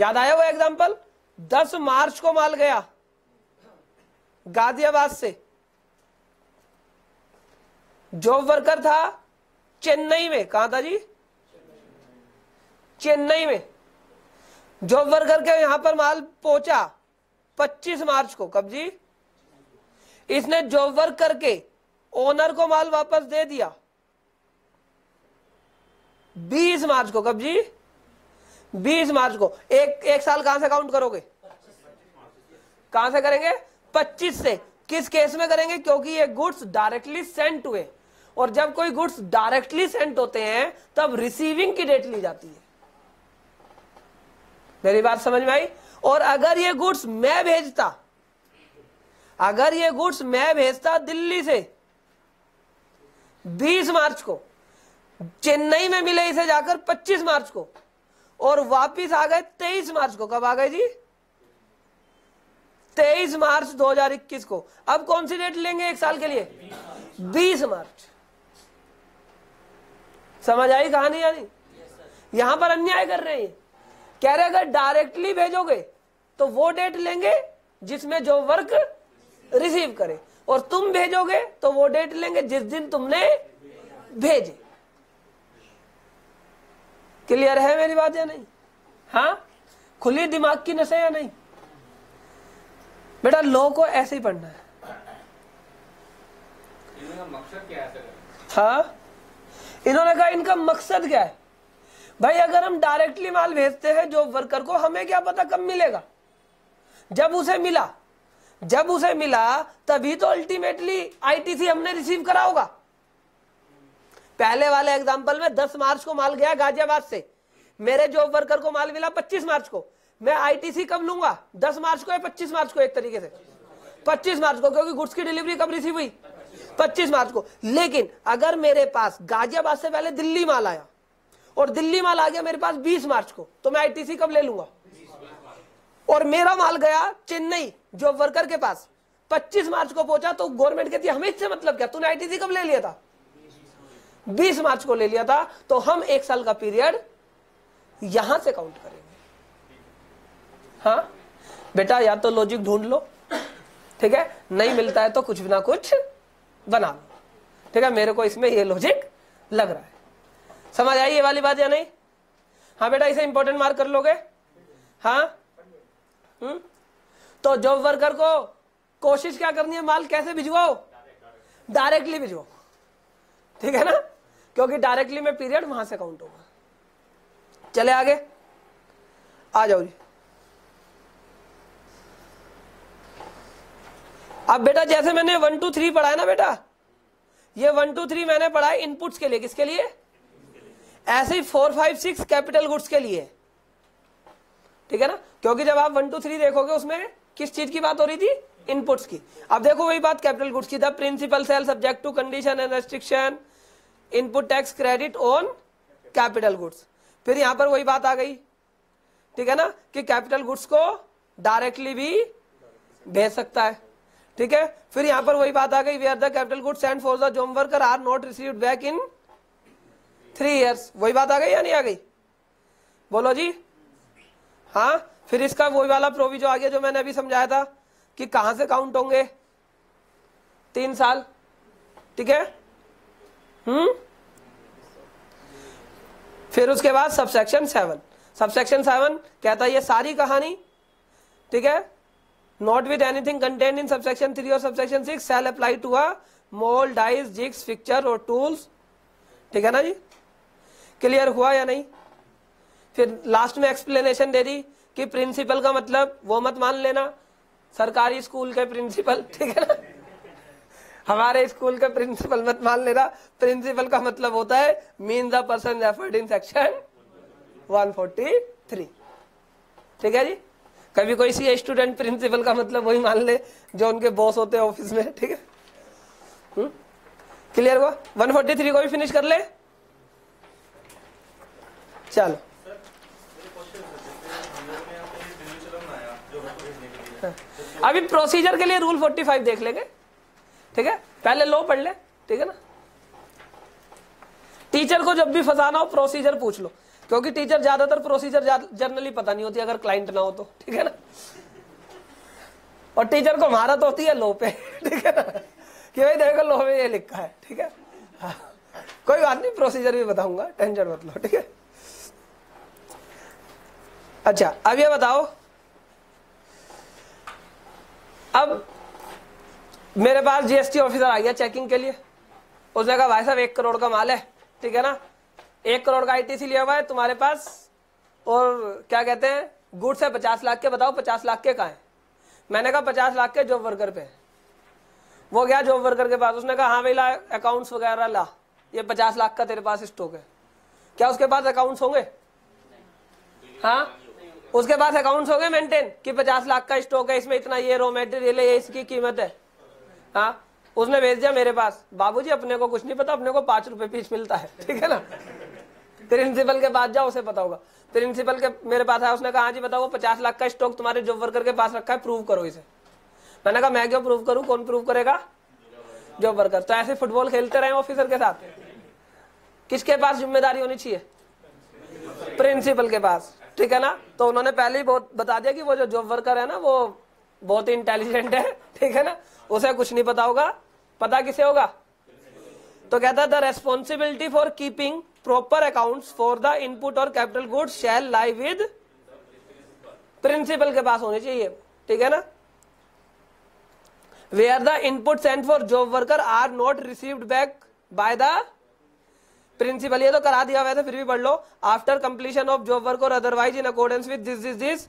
याद आया वो example? दस मार्च को माल गया गाजियाबाद से, job worker था चेन्नई में। कहाँ था जी? चेन्नई में। जॉब वर्कर के यहां पर माल पहुंचा पच्चीस मार्च को। कब जी? इसने जॉब वर्क करके ओनर को माल वापस दे दिया बीस मार्च को। कब जी? बीस मार्च को। एक एक साल कहां से काउंट करोगे? कहां से करेंगे? पच्चीस से। किस केस में करेंगे? क्योंकि ये गुड्स डायरेक्टली सेंट हुए, और जब कोई गुड्स डायरेक्टली सेंट होते हैं तब रिसीविंग की डेट ली जाती है। मेरी बात समझ में आई? और अगर ये गुड्स मैं भेजता, अगर ये गुड्स मैं भेजता दिल्ली से बीस मार्च को, चेन्नई में मिले इसे जाकर पच्चीस मार्च को, और वापस आ गए तेईस मार्च को। कब आ गए जी? तेईस मार्च दो हजार इक्कीस को। अब कौन सी डेट लेंगे एक साल के लिए? बीस मार्च। समझ आई कहानी? यानी यहां पर अन्याय कर रहे हैं। कह रहे अगर डायरेक्टली भेजोगे तो वो डेट लेंगे जिसमें जो वर्क रिसीव करे, और तुम भेजोगे तो वो डेट लेंगे जिस दिन तुमने भेजे। क्लियर है मेरी बात या नहीं? हाँ, खुली दिमाग की नसें या नहीं? बेटा लॉ को ऐसे ही पढ़ना है। इनका मकसद क्या है? हाँ, इन्होंने कहा इनका मकसद क्या है? भाई अगर हम डायरेक्टली माल भेजते हैं जॉब वर्कर को, हमें क्या पता कब मिलेगा। जब उसे मिला, जब उसे मिला तभी तो अल्टीमेटली आईटीसी हमने रिसीव करा होगा। पहले वाले एग्जांपल में दस मार्च को माल गया गाजियाबाद से, मेरे जॉब वर्कर को माल मिला पच्चीस मार्च को। मैं आईटीसी कब लूंगा? दस मार्च को या पच्चीस मार्च को? एक तरीके से पच्चीस मार्च को, क्योंकि गुड्स की डिलीवरी कब रिसीव हुई? पच्चीस मार्च को। लेकिन अगर मेरे पास गाजियाबाद से पहले दिल्ली माल आया, और दिल्ली माल आ गया मेरे पास बीस मार्च को, तो मैं आईटीसी कब ले लूंगा? और मेरा माल गया चेन्नई जॉब वर्कर के पास, पच्चीस मार्च को पहुंचा, तो गवर्नमेंट कहती है हमें इससे मतलब क्या, तूने आईटीसी कब ले लिया था? बीस मार्च को ले लिया था, तो हम एक साल का पीरियड यहां से काउंट करेंगे। हाँ बेटा, या तो लॉजिक ढूंढ लो, ठीक है, नहीं मिलता है तो कुछ ना कुछ बना लो, ठीक है। मेरे को इसमें ये लॉजिक लग रहा है। समझ आई ये वाली बात या नहीं? हाँ बेटा, इसे इंपॉर्टेंट मार्क कर लोगे। हाँ हम्म तो जॉब वर्कर को कोशिश क्या करनी है, माल कैसे भिजवाओ? डायरेक्टली भिजवाओ, ठीक है ना, क्योंकि डायरेक्टली में पीरियड वहां से काउंट होगा। चले आगे आ जाओ जी। अब बेटा जैसे मैंने वन टू थ्री पढ़ा है ना बेटा, ये वन टू थ्री मैंने पढ़ा है इनपुट्स के लिए। किसके लिए? ऐसे ही four five six capital goods के लिए, ठीक है ना, क्योंकि जब आप वन टू थ्री देखोगे उसमें किस चीज की बात हो रही थी? इनपुट्स की। अब देखो वही बात कैपिटल गुड्स की। The principal shall subject to condition and restriction input tax credit on capital goods. फिर यहां पर वही बात आ गई, ठीक है ना, कि कैपिटल गुड्स को डायरेक्टली भी भेज सकता है, ठीक है। फिर यहां पर वही बात आ गई, where the capital goods sent for the job worker are not received back in three years. वही बात आ गई या नहीं आ गई? बोलो जी। हाँ, फिर इसका वही वाला प्रोविजो आ गया जो मैंने अभी समझाया था कि कहां से काउंट होंगे, तीन साल, ठीक है। हम्म फिर उसके बाद सबसेक्शन सेवन। सबसेक्शन सेवन कहता है ये सारी कहानी, ठीक है, not with anything content in subsection three और subsection six shall apply to a mould dies jigs fixture और टूल्स, ठीक है ना जी। क्लियर हुआ या नहीं? फिर लास्ट में एक्सप्लेनेशन दे दी कि प्रिंसिपल का मतलब वो मत मान लेना, सरकारी स्कूल के प्रिंसिपल, ठीक है ना, हमारे स्कूल के प्रिंसिपल मत मान लेना। प्रिंसिपल का मतलब होता है mean the person referred in section one forty three, ठीक है जी। कभी कोई सी स्टूडेंट प्रिंसिपल का मतलब वही मान ले जो उनके बॉस होते हैं ऑफिस में, ठीक है। क्लियर हुआ? वन फोर्टी थ्री को भी फिनिश कर ले। चलो अभी प्रोसीजर के लिए रूल फोर्टी फाइव देख लेंगे, ठीक है, पहले लो पढ़ ले, ठीक है ना। टीचर को जब भी फंसाना हो प्रोसीजर पूछ लो, क्योंकि टीचर ज्यादातर प्रोसीजर जनरली पता नहीं होती अगर क्लाइंट ना हो तो, ठीक है ना, और टीचर को महारत होती है लो पे, ठीक है ना, कि भाई देखो लो में ये लिखा है, ठीक है। हाँ, कोई बात नहीं, प्रोसीजर भी बताऊंगा, टेंशन मत लो, ठीक है। अच्छा अब ये बताओ, अब मेरे पास जीएसटी ऑफिसर आ गया चेकिंग के लिए। उसने कहा भाई साहब एक करोड़ का माल है, ठीक है ना, एक करोड़ का आईटीसी लिया हुआ है तुम्हारे पास, और क्या कहते हैं गुड्स है पचास लाख के, बताओ पचास लाख के कहाँ है? मैंने कहा पचास लाख के जॉब वर्कर पे। वो गया जॉब वर्कर के पास, उसने कहा हाँ भाई ला अकाउंट्स वगैरह ला, ये पचास लाख का तेरे पास स्टॉक है। क्या उसके पास अकाउंट्स होंगे? हाँ, उसके पास अकाउंट्स हो गए मेंटेन कि पचास लाख का स्टॉक है, इसमें इतना ये रॉ मटेरियल है, ये इसकी कीमत है। हाँ, उसने भेज दिया मेरे पास, बाबूजी अपने को कुछ नहीं पता, अपने को पांच रुपए पीस मिलता है, ठीक है ना। प्रिंसिपल के पास जाओ, उसे पता होगा। प्रिंसिपल के मेरे पास आया, उसने कहा हाँ जी बताओ पचास लाख का स्टॉक तुम्हारे जॉब वर्कर के पास रखा है, प्रूव करो इसे। मैंने कहा मैं क्यों प्रूव करूँ, कौन प्रूव करेगा? Job worker. तो ऐसे फुटबॉल खेलते रहे ऑफिसर के साथ। किसके पास जिम्मेदारी होनी चाहिए? प्रिंसिपल के पास, ठीक है ना। तो उन्होंने पहले ही बहुत बता दिया कि वो जो जॉब वर्कर है ना वो बहुत ही इंटेलिजेंट है, ठीक है ना, उसे कुछ नहीं पता होगा, पता किसे होगा? तो कहता है the responsibility for keeping proper accounts for the input और capital goods shall lie with principal के पास होनी चाहिए, ठीक है ना। Where the input sent for job worker are not received back by the principal. ये तो करा दिया हुआ था, फिर भी पढ़ लो। After completion of job work और otherwise in accordance with this this this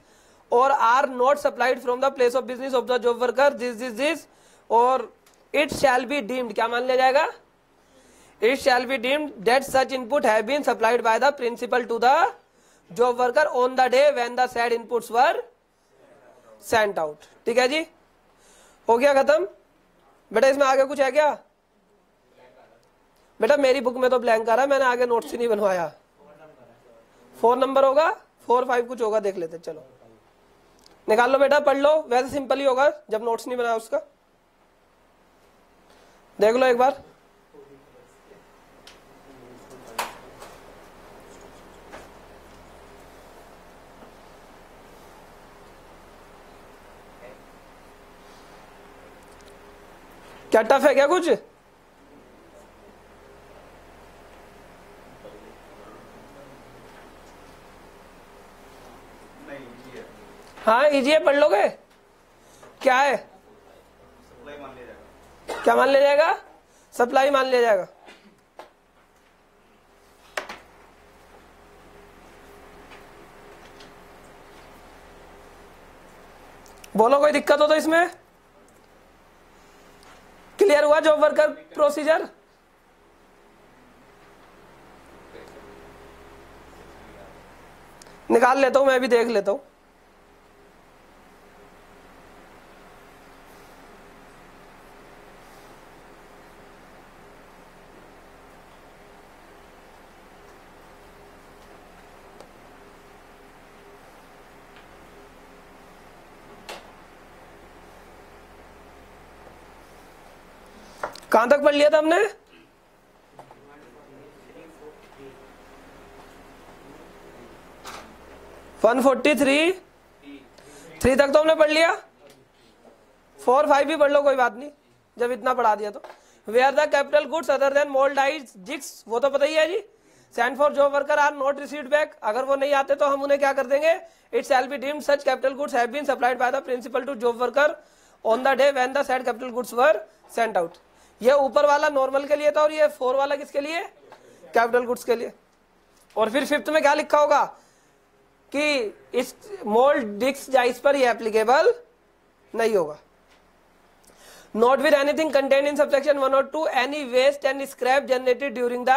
और are not supplied from the place of business of the job worker this this this और इट शैल बी डीम्ड, क्या मान लिया जाएगा? It shall be deemed that such input have been supplied by the principal to the job worker on the day when the said inputs were sent out, ठीक है जी। हो गया खत्म बेटा, इसमें आगे कुछ है क्या? बेटा मेरी बुक में तो ब्लैंक आ रहा है, मैंने आगे नोट्स ही नहीं बनवाया। फोर नंबर होगा, फोर फाइव कुछ होगा, देख लेते, चलो निकाल लो बेटा, पढ़ लो, वैसे सिंपल ही होगा जब नोट्स नहीं बनाया उसका, देख लो एक बार। क्या टफ है क्या कुछ? हाँ इजी है, पढ़ लोगे? क्या है? सप्लाई मान ले जाएगा। क्या मान ले जाएगा? सप्लाई मान ले जाएगा। बोलो कोई दिक्कत हो तो इसमें। क्लियर हुआ जॉब वर्कर प्रोसीजर? निकाल लेता हूं मैं भी, देख लेता हूं। कहां तक पढ़ लिया था हमने? वन फोर्टी थ्री थ्री तक तो हमने पढ़ लिया। फोर फाइव भी पढ़ लो, कोई बात नहीं, जब इतना पढ़ा दिया तो। Where the capital goods other than mould dies jigs, वो तो पता ही है जी। Sent for job worker are not received back, अगर वो नहीं आते तो हम उन्हें क्या कर देंगे? It shall be deemed such capital goods have been supplied by the principal to job worker on the day when the said capital goods were sent out. ये ऊपर वाला नॉर्मल के लिए था और ये फोर वाला किसके लिए? कैपिटल गुड्स के लिए। और फिर फिफ्थ में क्या लिखा होगा कि इस मोल्ड डिस्क जाइस पर ये एप्लीकेबल नहीं होगा। Not with anything content in subsection one और two any waste and scrap generated during the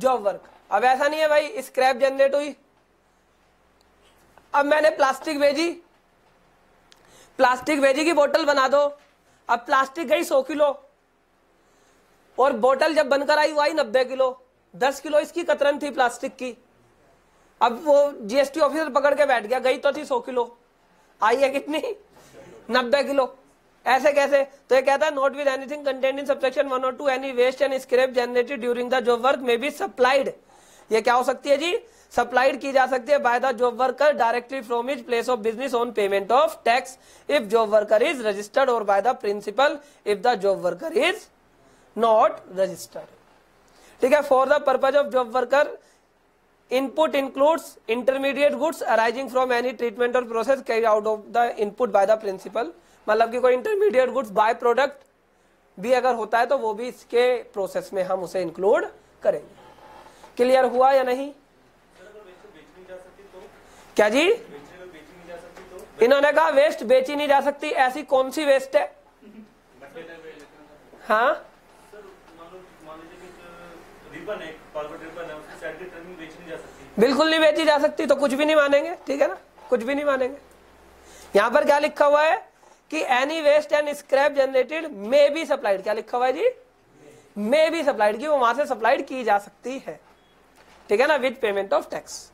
job work. अब ऐसा नहीं है भाई स्क्रैप जनरेट हुई, अब मैंने प्लास्टिक भेजी, प्लास्टिक भेजी की बोतल बना दो, अब प्लास्टिक गई सौ किलो और बोतल जब बनकर आई वो आई नब्बे किलो, दस किलो इसकी कतरन थी प्लास्टिक की। अब वो जीएसटी ऑफिसर पकड़ के बैठ गया, गई तो थी सौ किलो, आई है कितनी? नब्बे किलो। ऐसे कैसे? तो ये कहता है not with anything content in subsection one और two any waste and scrap generated during the job work may be supplied. ये क्या हो सकती है जी? सप्लाइड की जा सकती है by the job worker directly from his place of business on payment of tax if job worker is registered और by the principal if the job worker is not registered. ठीक है। For the purpose of job worker input includes intermediate goods arising from any treatment और process carry out of the input by the principal, मतलब कि कोई intermediate goods by product भी अगर होता है तो वो भी इसके प्रोसेस में हम उसे इंक्लूड करेंगे। क्लियर हुआ या नहीं? क्या जी? इन्होंने कहा वेस्ट बेची नहीं जा सकती, ऐसी कौन सी वेस्ट है? हाँ बिल्कुल नहीं बेची जा सकती, तो कुछ भी नहीं मानेंगे। ठीक है ना, कुछ भी नहीं मानेंगे। यहाँ पर क्या लिखा हुआ है कि any waste and scrap generated may be supplied. क्या लिखा हुआ है जी? मे बी सप्लाइड, की वो वहां से सप्लाइड की जा सकती है। ठीक है ना, विद पेमेंट ऑफ टैक्स।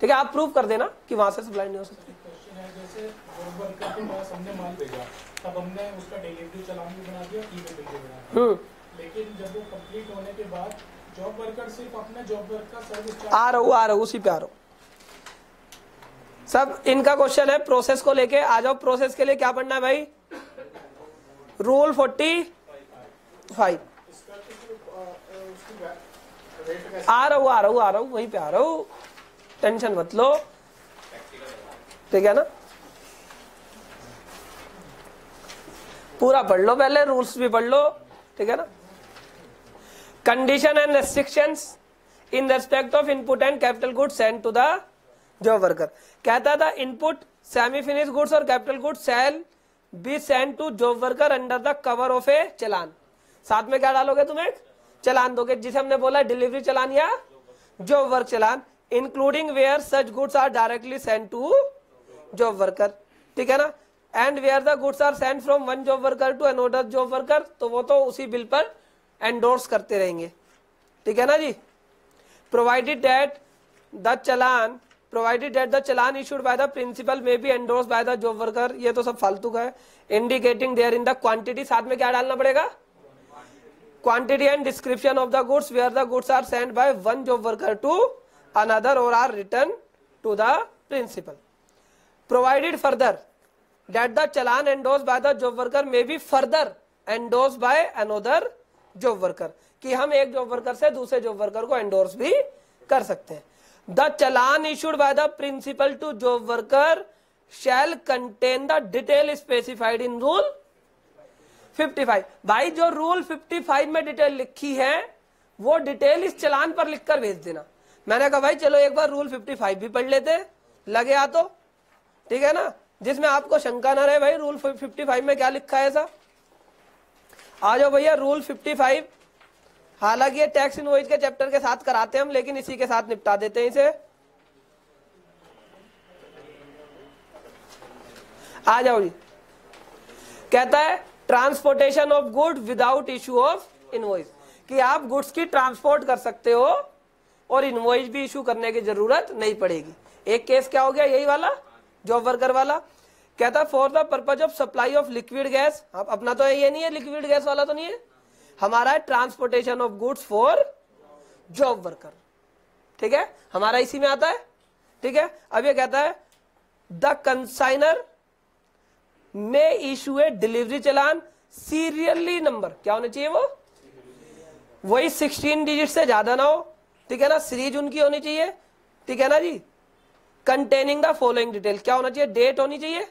ठीक है, आप प्रूव कर देना कि वहां से सप्लाई नहीं हो सकती। क्वेश्चन है जैसे जॉब वर्कर के पास हमने माल भेजा, तब हमने उसका डेलीवरी चालान भी बना दिया, ई-बिल भी बना दिया। लेकिन जब वो कंप्लीट होने के बाद जॉब वर्कर सिर्फ अपने जॉब वर्क का सर्विस चार्ज आ रहा हूं आ रहा हूं उसी पे आ रहा हूं सब। इनका क्वेश्चन है प्रोसेस को लेके, आ जाओ। प्रोसेस के लिए क्या पढ़ना है भाई? Rule forty five. आ रहा हूं आ रहा हूं आ रहा हूं वहीं पे आ रहा हूं, टेंशन मत लो। ठीक है ना, पूरा पढ़ लो, पहले रूल्स भी पढ़ लो। ठीक है ना। Condition and restrictions in respect of input and capital goods sent to the job worker. कहता था इनपुट सेमी फिनिश गुड्स और capital goods shall be sent to job worker under the cover of a challan. साथ में क्या डालोगे? तुम्हें चलान दोगे, जिसे हमने बोला डिलीवरी चलान या job work challan, including where such goods are directly sent to job worker. ठीक है ना। And where the goods are sent from one job worker to another job worker, तो वो तो उसी बिल पर एंडोर्स करते रहेंगे। ठीक है ना जी। Provided that the challan provided that the challan issued by the principal may be endorse by the job worker, ये तो सब फालतू का है। Indicating there in the quantity, साथ में क्या डालना पड़ेगा? Quantity and description of the goods where the goods are sent by one job worker to another और are return to the principal. Provided further that the challan endorsed by the job worker may be further endorse by another job worker, कि हम एक job worker से दूसरे job worker को endorse भी कर सकते हैं। The challan issued by the principal to job worker shall contain the detail specified in rule fifty five. भाई जो रूल फिफ्टी फाइव में डिटेल लिखी है वो डिटेल इस चालान पर लिखकर भेज देना। मैंने कहा भाई चलो एक बार रूल फिफ्टी फाइव भी पढ़ लेते लगे आ तो, ठीक है ना, जिसमें आपको शंका ना रहे भाई रूल फिफ्टी फाइव में क्या लिखा है ऐसा। आ जाओ भैया रूल फिफ्टी फाइव, हालांकि ये टैक्स इनवॉइस के चैप्टर के साथ कराते हैं हम, लेकिन इसी के साथ निपटा देते हैं इसे। आ जाओ जी, कहता है transportation of good without issue of invoice, कि आप गुड्स की ट्रांसपोर्ट कर सकते हो और इनवॉइस भी इशू करने की जरूरत नहीं पड़ेगी। एक केस क्या हो गया, यही वाला जॉब वर्कर वाला। कहता for the purpose of supply of liquid gas, अपना तो ये नहीं है, लिक्विड गैस वाला तो नहीं है, हमारा है transportation of goods for job worker, ठीक है, हमारा इसी में आता है, ठीक है। अब ये कहता है the consignor may issue a delivery challan serially number, क्या होना चाहिए वो, वही सिक्सटीन डिजिट से ज्यादा ना हो, ठीक है ना, सीरीज उनकी होनी चाहिए, ठीक है ना जी, कंटेनिंग द फॉलोइंग डिटेल, क्या होना चाहिए, डेट होनी चाहिए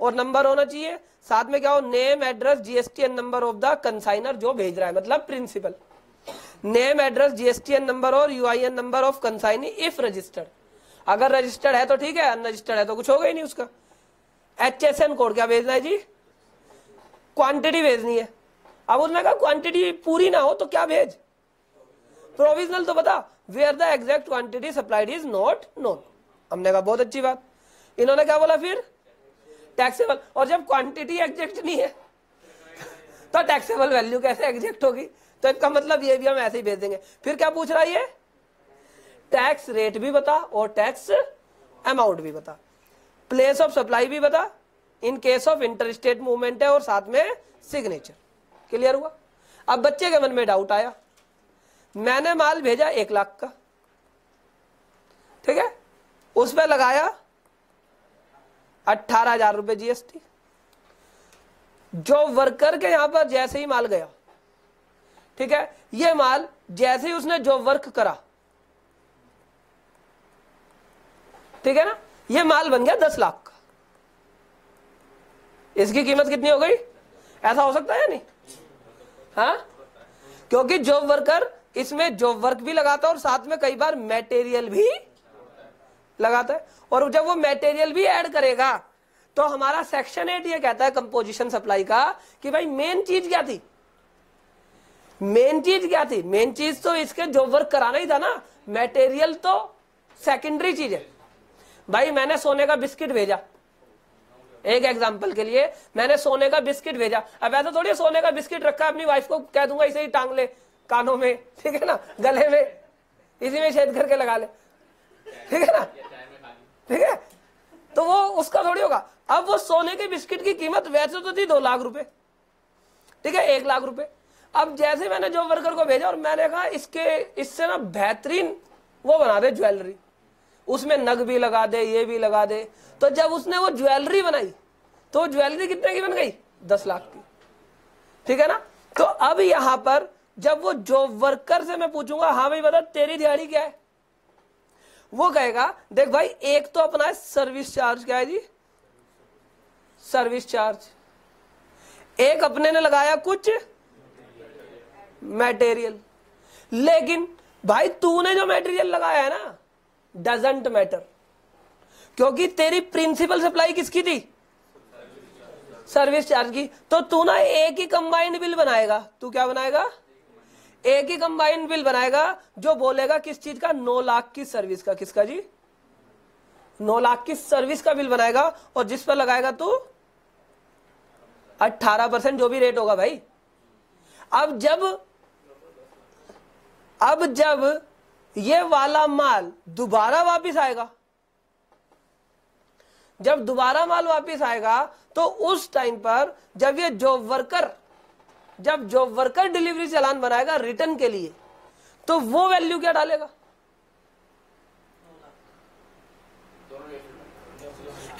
और नंबर होना चाहिए, साथ में क्या हो, name address GSTN number of the consignor जो भेज रहा है, मतलब principal, name address GSTN number और UIN number of consignee if registered, अगर रजिस्टर्ड है तो ठीक है, अनरजिस्टर्ड है तो कुछ होगा ही नहीं उसका। एचएसएन कोड क्या भेजना है जी, क्वांटिटी भेजनी है। अब उसने कहा क्वांटिटी पूरी ना हो तो क्या भेज, प्रोविजनल तो बता, where the exact quantity supplied is not known. हमने कहा बहुत अच्छी बात। इन्होंने क्या बोला फिर, टैक्सेबल, और जब क्वांटिटी एग्जैक्ट नहीं है तो टैक्सेबल वैल्यू कैसे एग्जैक्ट होगी, तो इसका मतलब ये भी हम ऐसे ही भेज देंगे। फिर क्या पूछ रहा है ये, टैक्स रेट भी बता और टैक्स अमाउंट भी बता, प्लेस ऑफ सप्लाई भी बता, in case of inter state movement है और साथ में सिग्नेचर। क्लियर हुआ। अब बच्चे के मन में डाउट आया, मैंने माल भेजा एक लाख का, ठीक है, उस पर लगाया अट्ठारह हजार रुपये जीएसटी। जो वर्कर के यहां पर जैसे ही माल गया, ठीक है, ये माल जैसे ही उसने जो वर्क करा, ठीक है ना, ये माल बन गया दस लाख का। इसकी कीमत कितनी हो गई, ऐसा हो सकता है नहीं, हाँ, क्योंकि जॉब वर्कर इसमें जॉब वर्क भी लगाता है और साथ में कई बार मटेरियल भी लगाता है, और जब वो मटेरियल भी ऐड करेगा तो हमारा सेक्शन एट ये कहता है कंपोजिशन सप्लाई का, कि भाई मेन चीज क्या थी, मेन चीज क्या थी, मेन चीज तो इसके जॉब वर्क कराना ही था ना, मटेरियल तो सेकेंडरी चीज है। भाई मैंने सोने का बिस्किट भेजा, एक एग्जांपल के लिए मैंने सोने का बिस्किट भेजा, अब ऐसा थोड़ी सोने का बिस्किट रखा अपनी वाइफ को कह दूंगा इसे ही टांग ले कानों में, ठीक है ना, गले में, इसी में छेद करके लगा ले, ठीक है ना, ठीक है, तो वो उसका थोड़ी होगा। अब वो सोने के बिस्किट की कीमत वैसे तो थी दो लाख रुपए, ठीक है, एक लाख रुपए। अब जैसे मैंने जॉब वर्कर को भेजा और मैंने कहा इसके इससे ना बेहतरीन वो बना दे ज्वेलरी, उसमें नग भी लगा दे, ये भी लगा दे, तो जब उसने वो ज्वेलरी बनाई तो ज्वेलरी कितने की बन गई, दस लाख की, ठीक है ना। तो अब यहां पर जब वो जॉब वर्कर से मैं पूछूंगा हाँ भाई बता तेरी दिहाड़ी क्या है, वो कहेगा देख भाई एक तो अपना है सर्विस चार्ज, क्या है जी, सर्विस चार्ज, एक अपने ने लगाया कुछ मटेरियल, लेकिन भाई तूने जो मटेरियल लगाया है ना डजंट मैटर, क्योंकि तेरी प्रिंसिपल सप्लाई किसकी थी, सर्विस चार्ज की, तो तू ना एक ही कंबाइंड बिल बनाएगा, तू क्या बनाएगा, एक ही कंबाइंड बिल बनाएगा जो बोलेगा किस चीज का, नौ लाख की सर्विस का, किसका जी, नौ लाख की सर्विस का बिल बनाएगा और जिस पर लगाएगा तू अट्ठारह परसेंट जो भी रेट होगा भाई। अब जब अब जब ये वाला माल दोबारा वापस आएगा, जब दोबारा माल वापस आएगा तो उस टाइम पर जब ये जॉब वर्कर जब जॉब वर्कर डिलीवरी चालान बनाएगा रिटर्न के लिए तो वो वैल्यू क्या डालेगा।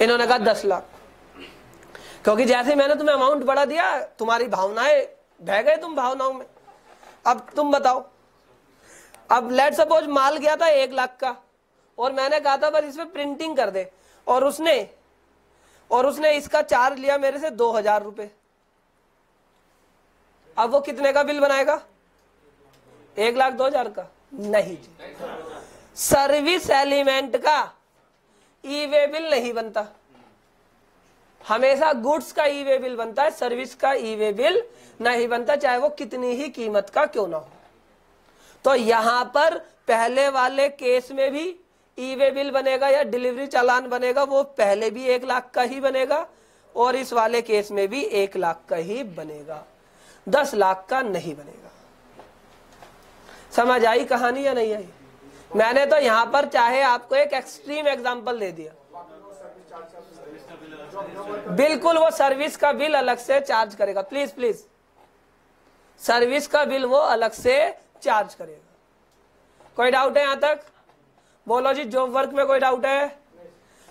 इन्होंने कहा दस लाख, क्योंकि जैसे मैंने तुम्हें अमाउंट बढ़ा दिया, तुम्हारी भावनाएं बह गए, तुम भावनाओं में। अब तुम बताओ, अब लेट सपोज माल गया था एक लाख का और मैंने कहा था बस इसमें प्रिंटिंग कर दे, और उसने और उसने इसका चार्ज लिया मेरे से दो हजार रुपये। अब वो कितने का बिल बनाएगा? एक लाख दो हजार का? नहीं जी, सर्विस एलिमेंट का ई वे बिल नहीं बनता। हमेशा गुड्स का ई वे बिल बनता है, सर्विस का ई वे बिल नहीं बनता, चाहे वो कितनी ही कीमत का क्यों ना हो। तो यहां पर पहले वाले केस में भी ई वे बिल बनेगा या डिलीवरी चालान बनेगा, वो पहले भी एक लाख का ही बनेगा और इस वाले केस में भी एक लाख का ही बनेगा, दस लाख का नहीं बनेगा। समझ आई कहानी या नहीं आई? मैंने तो यहाँ पर चाहे आपको एक एक्सट्रीम एग्जांपल दे दिया। बिल्कुल, वो सर्विस का बिल अलग से चार्ज करेगा। प्लीज प्लीज सर्विस का बिल वो अलग से चार्ज करेगा। कोई डाउट है यहाँ तक? बोलो जी, जॉब वर्क में कोई डाउट है?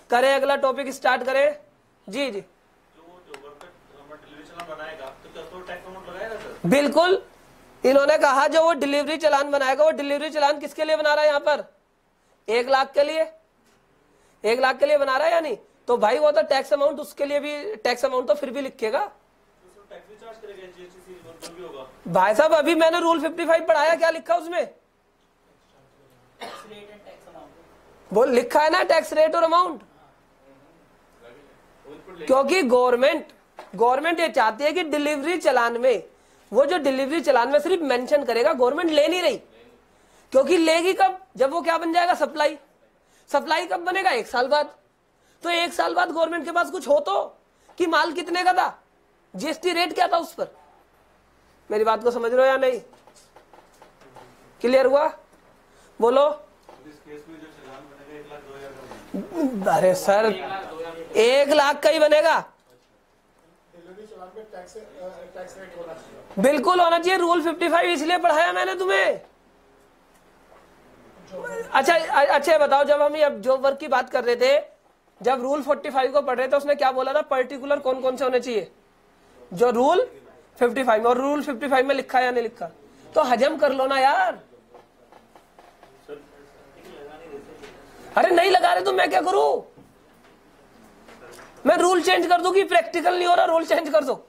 करें अगला टॉपिक स्टार्ट करें। जी जी, बिल्कुल। इन्होंने कहा जो वो डिलीवरी चालान बनाएगा, वो डिलीवरी चालान किसके लिए बना रहा है यहाँ पर? एक लाख के लिए। एक लाख के लिए बना रहा है या नहीं? तो भाई वो तो टैक्स अमाउंट उसके लिए भी, टैक्स अमाउंट तो फिर भी लिखेगा। तो टैक्स भी चार्ज करेगा, जीएसटी भी होगा। भाई साहब अभी मैंने रूल पचपन पढ़ाया, क्या लिखा उसमें? बोल, लिखा है ना टैक्स रेट और अमाउंट। क्योंकि गवर्नमेंट गवर्नमेंट ये चाहती है कि डिलीवरी चालान में वो जो डिलीवरी चालान में सिर्फ मेंशन करेगा, गवर्नमेंट ले नहीं रही। क्योंकि लेगी कब? जब वो क्या बन जाएगा? सप्लाई। सप्लाई कब बनेगा? एक साल बाद। तो एक साल बाद गवर्नमेंट के पास कुछ हो तो, कि माल कितने का था, जीएसटी रेट क्या था उस पर। मेरी बात को समझ रहे हो या नहीं? क्लियर हुआ? बोलो। अरे सर एक लाख का ही बनेगा, टैक्स टैक्स रेट होना चाहिए। बिल्कुल होना चाहिए। रूल पचपन इसलिए पढ़ाया मैंने तुम्हें। अच्छा अच्छा बताओ, जब हम ये जॉब वर्क की बात कर रहे थे, जब रूल पैंतालीस को पढ़ रहे थे, उसने क्या बोला था? पर्टिकुलर कौन कौन से होने चाहिए जो रूल पचपन में, और रूल पचपन में लिखा या नहीं लिखा? तो हजम कर लो ना यार। अरे नहीं लगा रहे तो मैं क्या करूं? मैं रूल चेंज कर दूं कि प्रैक्टिकल नहीं हो रहा, रूल चेंज कर दो।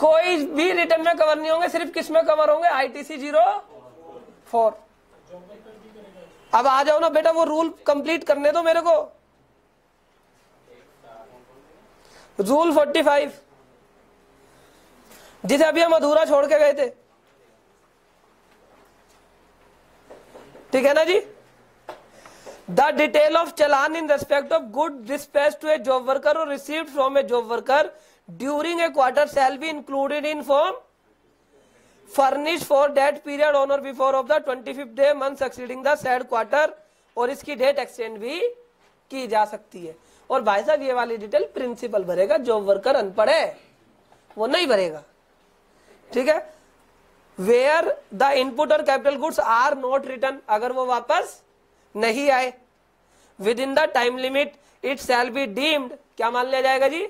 कोई भी रिटर्न में कवर नहीं होंगे, सिर्फ किस में कवर होंगे? ITC zero four. अब आ जाओ ना बेटा, वो रूल कंप्लीट करने दो मेरे को। रूल पैंतालीस जिसे अभी हम अधूरा छोड़ के गए थे, ठीक है ना जी। The detail of challan in respect of good dispatched to a job worker or received from a job worker during a quarter shall be included in form furnished for that period on or before of the twenty-fifth day month succeeding the said quarter, और इसकी date extend भी की जा सकती है। और भाई साहब ये वाली डिटेल प्रिंसिपल भरेगा, जॉब वर्कर अनपढ़ है वो नहीं भरेगा, ठीक है। वेयर द इनपुट और capital goods are not return, अगर वो वापस नहीं आए within the time limit, it shall be deemed, क्या मान लिया जाएगा जी?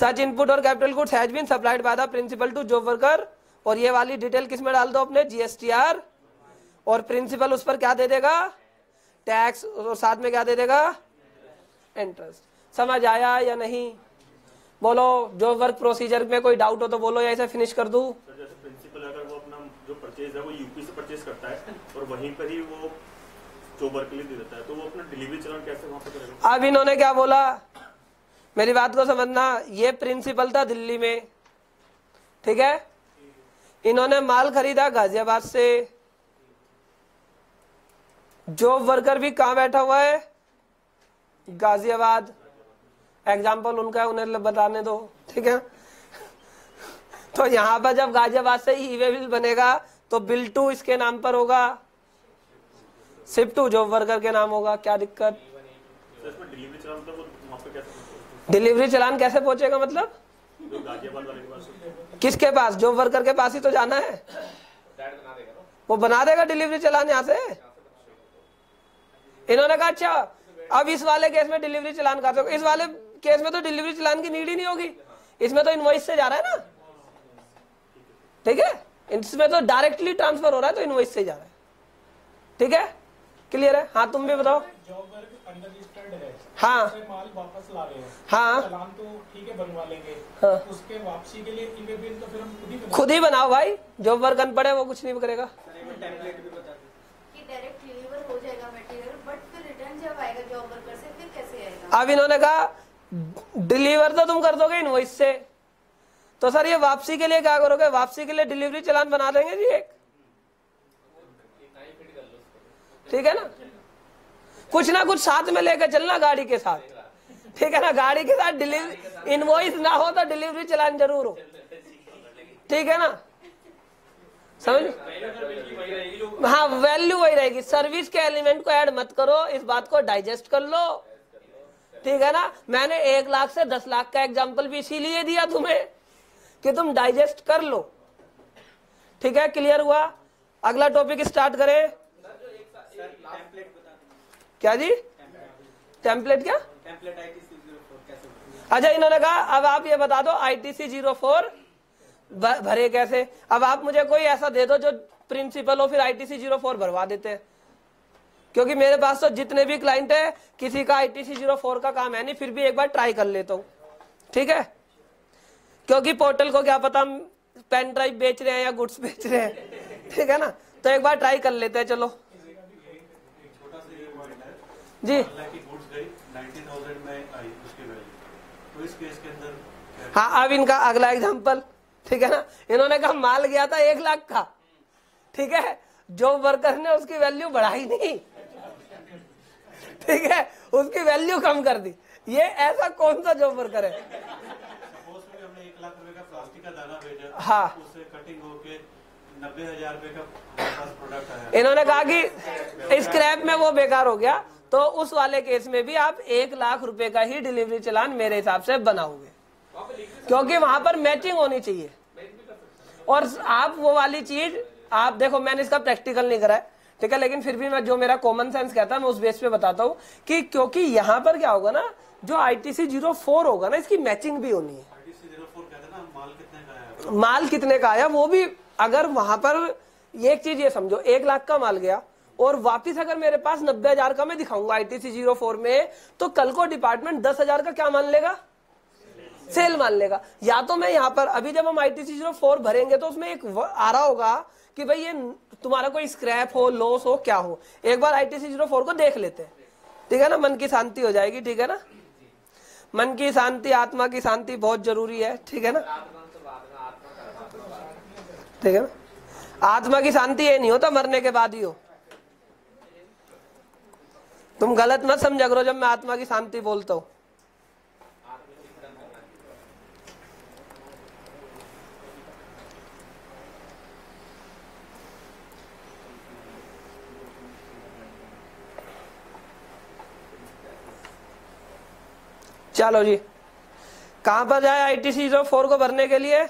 सच इनपुट और capital goods has been supplied by the principal to job worker, और ये वाली डिटेल किसमें डाल दो अपने? जीएसटीआर। और प्रिंसिपल उस पर क्या दे देगा? टैक्स, और साथ में क्या दे देगा? इंटरेस्ट। समझ आया या नहीं? बोलो, जॉब वर्क प्रोसीजर में कोई डाउट हो तो बोलो या इसे फिनिश कर दूं। सर जैसे प्रिंसिपल अगर वो अपना जो परचेज है वो यूपी से परचेज करता है और वहीं पर ही वो जॉब वर्क के लिए दे देता है, तो वो अपना डिलीवरी चालान कैसे वहां पर करेगा? अब इन्होंने क्या बोला, मेरी बात को समझना। ये प्रिंसिपल था दिल्ली में, ठीक है। इन्होंने माल खरीदा गाजियाबाद से, जॉब वर्कर भी कहां बैठा हुआ है? गाजियाबाद। एग्जाम्पल उनका है, उन्हें बताने दो, ठीक है। तो यहां पर जब गाजियाबाद से ई वे बिल बनेगा तो बिल टू इसके नाम पर होगा, शिफ्ट टू जॉब वर्कर के नाम होगा। क्या दिक्कत? डिलीवरी चालान कैसे पहुंचेगा? मतलब किसके पास? जॉब वर्कर के पास ही तो जाना है, वो बना देगा डिलीवरी चालान यहाँ से। इन्होंने कहा अच्छा अब इस वाले केस में डिलीवरी चलान काट सकते हो, इस वाले केस में तो डिलीवरी चलान की नीड ही नहीं होगी, इसमें तो इनवॉइस से जा रहा है ना, ठीक है, इसमें तो डायरेक्टली ट्रांसफर हो रहा है तो इनवॉइस से जा रहा है, ठीक है, क्लियर है। हाँ तुम भी बताओ। हाँ माल वापस ला रहे हैं, हाँ चलान तो ठीक है बनवा लेंगे, हाँ उसके वापसी के लिए ई-वे बिल तो फिर हम खुद ही खुद ही बनाओ भाई, जॉब वर्क अनपढ़ है वो कुछ नहीं करेगा। टेम्पलेट भी बता कि डायरेक्ट डिलीवर हो जाएगा मटेरियल, बट फिर रिटर्न जब आएगा जॉब वर्कर से फिर कैसे आएगा? अब इन्होंने कहा डिलीवर तो तुम कर दोगे इनवॉइस से, तो सर ये वापसी के लिए क्या करोगे? वापसी के लिए डिलीवरी चलान बना देंगे जी एक, ठीक है ना, कुछ ना कुछ साथ में लेकर चलना गाड़ी के साथ, ठीक है ना, गाड़ी के साथ डिलीवरी इनवॉइस ना हो तो डिलीवरी चलान जरूर हो, ठीक है ना, समझ। हाँ वैल्यू वही रहेगी, सर्विस के एलिमेंट को ऐड मत करो, इस बात को डाइजेस्ट कर लो, ठीक है ना। मैंने एक लाख से दस लाख का एग्जाम्पल भी इसीलिए दिया तुम्हें कि तुम डाइजेस्ट कर लो, ठीक है, क्लियर हुआ। अगला टॉपिक स्टार्ट करें। क्या जी टेम्पलेट, क्या template I T C zero four? अच्छा इन्होंने कहा अब आप ये बता दो I T C zero four भरे कैसे। अब आप मुझे कोई ऐसा दे दो जो प्रिंसिपल हो, फिर I T C zero four भरवा देते हैं, क्योंकि मेरे पास तो जितने भी क्लाइंट है किसी का I T C zero four का काम है नहीं, फिर भी एक बार ट्राई कर लेता हूँ, ठीक है, क्योंकि पोर्टल को क्या पता हम पेन ड्राइव बेच रहे हैं या गुड्स बेच रहे हैं, ठीक है ना, तो एक बार ट्राई कर लेते हैं। चलो जी हाँ, अब इनका अगला एग्जाम्पल, ठीक है ना, इन्होंने कहा माल गया था एक लाख का, ठीक है, जॉब वर्कर ने उसकी वैल्यू बढ़ाई नहीं, ठीक है, उसकी वैल्यू कम कर दी, ये ऐसा कौन सा जॉब वर्कर है? हमने एक लाख रुपए का प्लास्टिक का दाना भेजा, हाँ उससे कटिंग होके नब्बे हजार रुपए का प्रोडक्ट आया। इन्होंने कहा कि स्क्रैप में वो बेकार हो गया, तो उस वाले केस में भी आप एक लाख रुपए का ही डिलीवरी चलान मेरे हिसाब से बनाओगे, क्योंकि वहां पर मैचिंग होनी चाहिए। और आप वो वाली चीज, आप देखो मैंने इसका प्रैक्टिकल नहीं करा है, ठीक है, लेकिन फिर भी मैं जो मेरा कॉमन सेंस कहता है मैं उस बेस पे बताता हूँ कि क्योंकि यहाँ पर क्या होगा ना, जो I T C zero four होगा ना इसकी मैचिंग भी होनी है। I T C zero four कहता है ना माल कितने का आया, माल कितने का आया वो भी, अगर वहां पर एक चीज ये समझो एक लाख का माल गया और वापिस अगर मेरे पास नब्बे हजार का मैं दिखाऊंगा I T C zero four में, तो कल को डिपार्टमेंट दस हजार का क्या मान लेगा? सेल मान लेगा। या तो मैं यहाँ पर अभी जब हम I T C zero four भरेंगे तो उसमें एक आ रहा होगा कि भाई ये तुम्हारा कोई स्क्रैप हो, लॉस हो, क्या हो, एक बार I T C zero four को देख लेते हैं, ठीक है ना, मन की शांति हो जाएगी, ठीक है ना, मन की शांति, आत्मा की शांति बहुत जरूरी है, ठीक है ना, ठीक है ना, आत्मा की शांति ये नहीं होता मरने के बाद ही हो, तुम गलत मत समझा करो जब मैं आत्मा की शांति बोलता हूँ। चलो जी कहाँ पर जाए I T C zero four को भरने के लिए?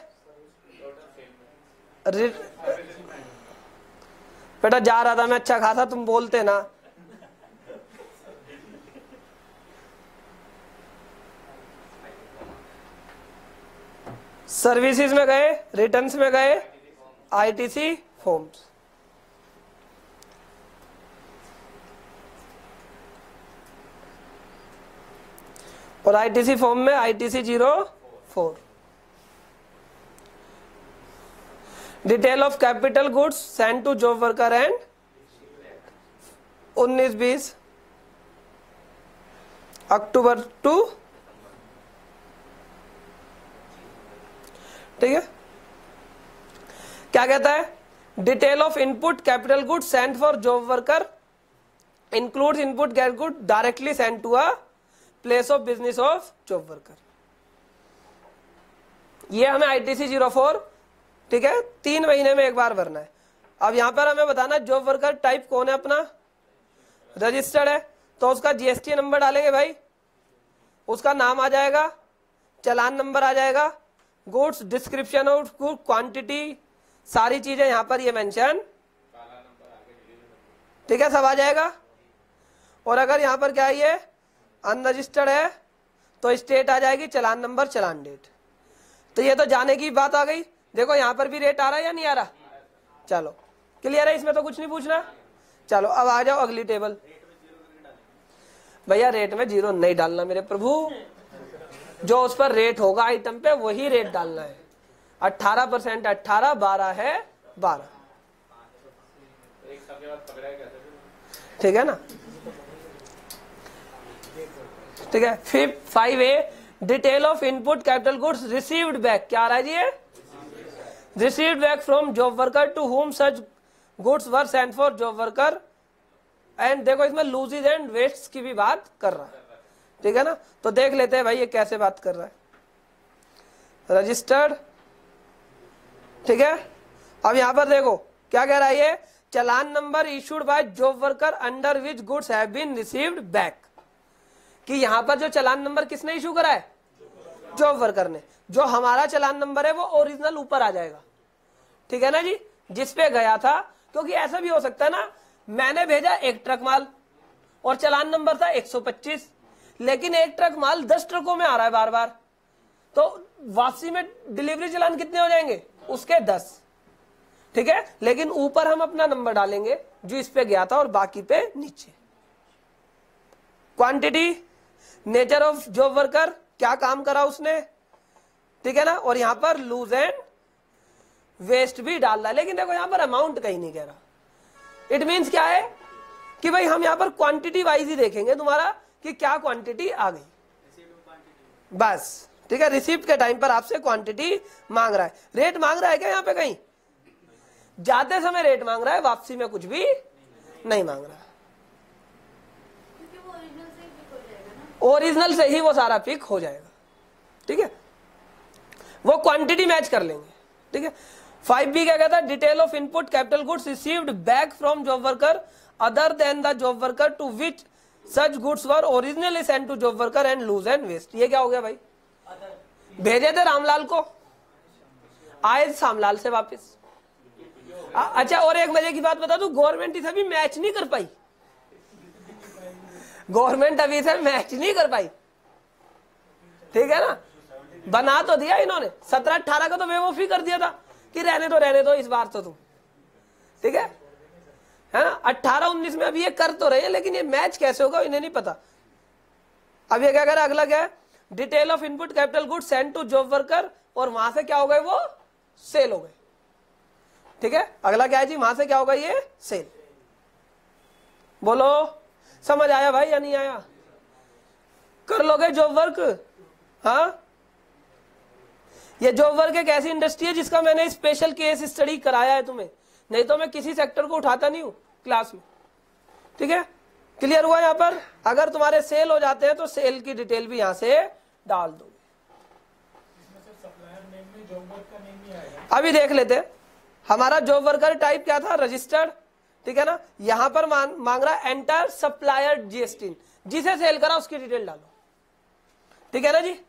बेटा जा रहा था मैं अच्छा खासा, तुम बोलते ना। सर्विसेज में गए, रिटर्न्स में गए, आईटीसी फॉर्म्स। और आईटीसी फॉर्म में I T C zero four, detail of capital goods send to job worker and उन्नीस बीस अक्टूबर टू, ठीक है। क्या कहता है? Detail of input capital goods send for job worker includes input capital good directly send to a place of business of job worker. ये हमें I T C zero four, ठीक है, तीन महीने में एक बार भरना है। अब यहां पर हमें बताना जॉब वर्कर टाइप कौन है, अपना रजिस्टर्ड है तो उसका जीएसटी नंबर डालेंगे भाई, उसका नाम आ जाएगा, चलान नंबर आ जाएगा, गुड्स डिस्क्रिप्शन और गुड क्वांटिटी, सारी चीजें यहां पर ये मेंशन, ठीक है, सब आ जाएगा। और अगर यहाँ पर क्या है ये अनरजिस्टर्ड है तो स्टेट आ जाएगी चालान नंबर चालान डेट। तो ये तो जाने की बात आ गई। देखो यहाँ पर भी रेट आ रहा है या नहीं आ रहा, चलो क्लियर है, इसमें तो कुछ नहीं पूछना। चलो अब आ जाओ अगली टेबल। भैया रेट में जीरो नहीं डालना मेरे प्रभु, जो उस पर रेट होगा आइटम पे वही रेट डालना है। अट्ठारह परसेंट अट्ठारह बारह है बारह, ठीक है ना, ठीक है। Fifth five A detail of input capital goods received back, क्या आ रहा है जी ये received back from job worker to home such goods were sent for job worker. And देखो इसमें लूजेज एंड वेस्ट्स की भी बात कर रहा है, ठीक है ना। तो देख लेते हैं भाई ये कैसे बात कर रहा है, रजिस्टर्ड, ठीक है। अब यहाँ पर देखो क्या कह रहा है ये challan number issued by job worker under which goods have been received back, कि यहाँ पर जो चालान नंबर किसने इशू करा है जॉब वर्कर ने, जो हमारा चालान नंबर है वो ओरिजिनल ऊपर आ जाएगा, ठीक है ना जी, जिसपे गया था। क्योंकि ऐसा भी हो सकता है ना, मैंने भेजा एक ट्रक माल और चालान नंबर था एक सौ पच्चीस, लेकिन एक ट्रक माल दस ट्रकों में आ रहा है बार बार, तो वापसी में डिलीवरी चालान कितने हो जाएंगे उसके दस, ठीक है। लेकिन ऊपर हम अपना नंबर डालेंगे जो इस पे गया था और बाकी पे नीचे। Quantity nature of job worker, क्या काम करा उसने, ठीक है ना। और यहाँ पर लूज एंड वेस्ट भी डाल रहा है, लेकिन देखो यहाँ पर अमाउंट कहीं नहीं कह रहा। इट मीन्स क्या है कि भाई हम यहाँ पर क्वांटिटी वाइज ही देखेंगे तुम्हारा कि क्या क्वांटिटी आ गई बस, ठीक है। रिसीप्ट के टाइम पर आपसे क्वांटिटी मांग रहा है, रेट मांग रहा है क्या यहाँ पे कहीं, जाते समय रेट मांग रहा है, वापसी में कुछ भी नहीं मांग रहा है। ओरिजिनल से ही वो सारा पिक हो जाएगा, ठीक है, वो क्वांटिटी मैच कर लेंगे, ठीक है। फाइव बी क्या कहता है detail of input capital goods received back from job worker other than the job worker to which such goods were originally sent to job worker and loss and waste. ये क्या हो गया भाई, भेजे थे रामलाल को, आए शामलाल से वापस। अच्छा और एक मजे की बात बता दूं, गवर्नमेंट इसे भी मैच नहीं कर पाई, गवर्नमेंट अभी इसे मैच नहीं कर पाई, ठीक है ना। बना तो दिया इन्होंने सत्रह अट्ठारह का, तो बेवफी कर दिया था कि रहने दो रहने दो इस बार तो तुम, ठीक है है ना। अट्ठारह उन्नीस में अब ये कर तो रहे हैं, लेकिन ये मैच कैसे होगा इन्हें नहीं पता। अब ये क्या कर रहा है, अगला क्या है detail of input capital goods send to job worker, और वहां से क्या हो गए वो सेल हो गए, ठीक है। अगला क्या है जी, वहां से क्या होगा ये सेल। बोलो समझ आया भाई या नहीं आया, कर लोगे जॉब वर्क। हाँ ये जॉब वर्क एक ऐसी इंडस्ट्री है जिसका मैंने स्पेशल केस स्टडी कराया है तुम्हें, नहीं तो मैं किसी सेक्टर को उठाता नहीं हूं क्लास में, ठीक है। क्लियर हुआ, यहाँ पर अगर तुम्हारे सेल हो जाते हैं तो सेल की डिटेल भी यहाँ से डाल दोगे। अभी देख लेते हमारा जॉब वर्कर टाइप क्या था, रजिस्टर्ड, ठीक है ना। यहाँ पर मांग रहा एंटर सप्लायर जीएसटी, जिसे सेल करा उसकी डिटेल डालो, ठीक है ना जी।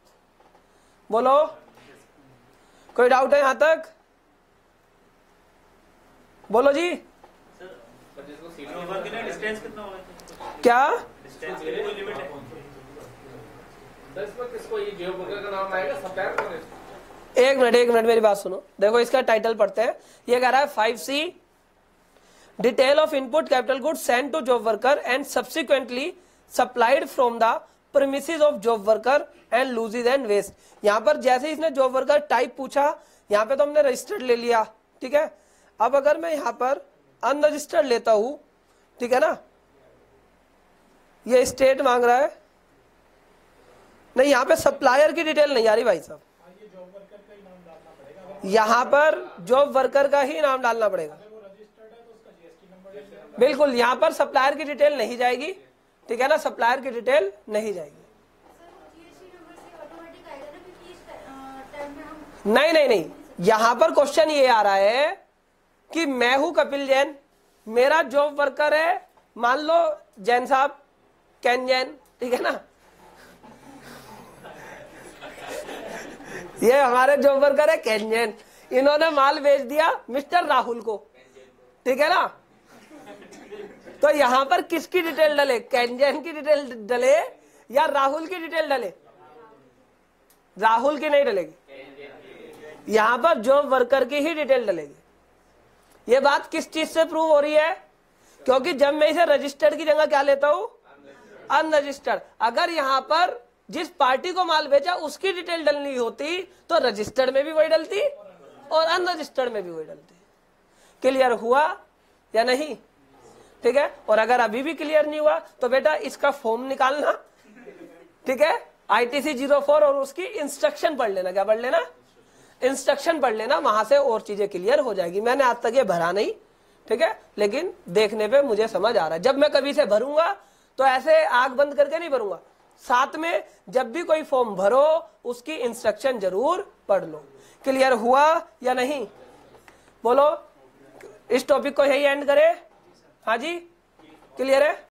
बोलो कोई डाउट है यहाँ तक, बोलो जी। डिस्टेंस कितना होगा, क्या डिस्टेंस की कोई लिमिट है सर, इसमें किसको ये जॉब वर्कर का नाम आएगा, सप्लायर कौन है। एक मिनट एक मिनट मेरी बात सुनो, देखो इसका टाइटल पढ़ते हैं। ये कह रहा है five C detail of input capital goods sent to job worker and subsequently supplied from the premises of job worker and losses and waste. यहाँ पर जैसे इसने जॉब वर्कर टाइप पूछा, यहाँ पे तो हमने रजिस्टर्ड ले लिया, ठीक है। अब अगर मैं यहाँ पर अनरजिस्टर्ड लेता हूँ, ठीक है ना, ये स्टेट मांग रहा है, नहीं यहाँ पे सप्लायर की डिटेल नहीं आ रही भाई साहब, यहाँ पर जॉब वर्कर का ही नाम डालना पड़ेगा, बिल्कुल। यहाँ पर सप्लायर की डिटेल नहीं जाएगी, ठीक है ना, सप्लायर की डिटेल नहीं जाएगी। नहीं नहीं नहीं, यहाँ पर क्वेश्चन ये आ रहा है कि मैं हूं कपिल जैन, मेरा जॉब वर्कर है मान लो जैन साहब, कैन जैन, ठीक है ना, ये हमारे जॉब वर्कर है कैन जैन, इन्होंने माल बेच दिया मिस्टर राहुल को, ठीक है ना। तो यहाँ पर किसकी डिटेल डले, कैंजन की डिटेल डले या राहुल की डिटेल डले? राहुल की नहीं डलेगी, यहाँ पर जॉब वर्कर की ही डिटेल डलेगी। ये बात किस चीज से प्रूव हो रही है? क्योंकि जब मैं इसे रजिस्टर्ड की जगह क्या लेता हूँ, अनरजिस्टर्ड। अगर यहाँ पर जिस पार्टी को माल बेचा उसकी डिटेल डलनी होती तो रजिस्टर्ड में भी वही डलती और अनरजिस्टर्ड में भी वही डलती। क्लियर हुआ या नहीं? ठीक है। और अगर अभी भी क्लियर नहीं हुआ तो बेटा इसका फॉर्म निकालना, ठीक है, आईटीसी जीरो फोर, और उसकी इंस्ट्रक्शन पढ़ लेना। क्या पढ़ लेना? इंस्ट्रक्शन पढ़ लेना, वहां से और चीजें क्लियर हो जाएगी। मैंने आज तक ये भरा नहीं, ठीक है, लेकिन देखने पे मुझे समझ आ रहा है। जब मैं कभी से भरूंगा तो ऐसे आग बंद करके नहीं भरूंगा, साथ में जब भी कोई फॉर्म भरो उसकी इंस्ट्रक्शन जरूर पढ़ लो। क्लियर हुआ या नहीं? बोलो, इस टॉपिक को यही एंड करें। हाँ जी, क्लियर है।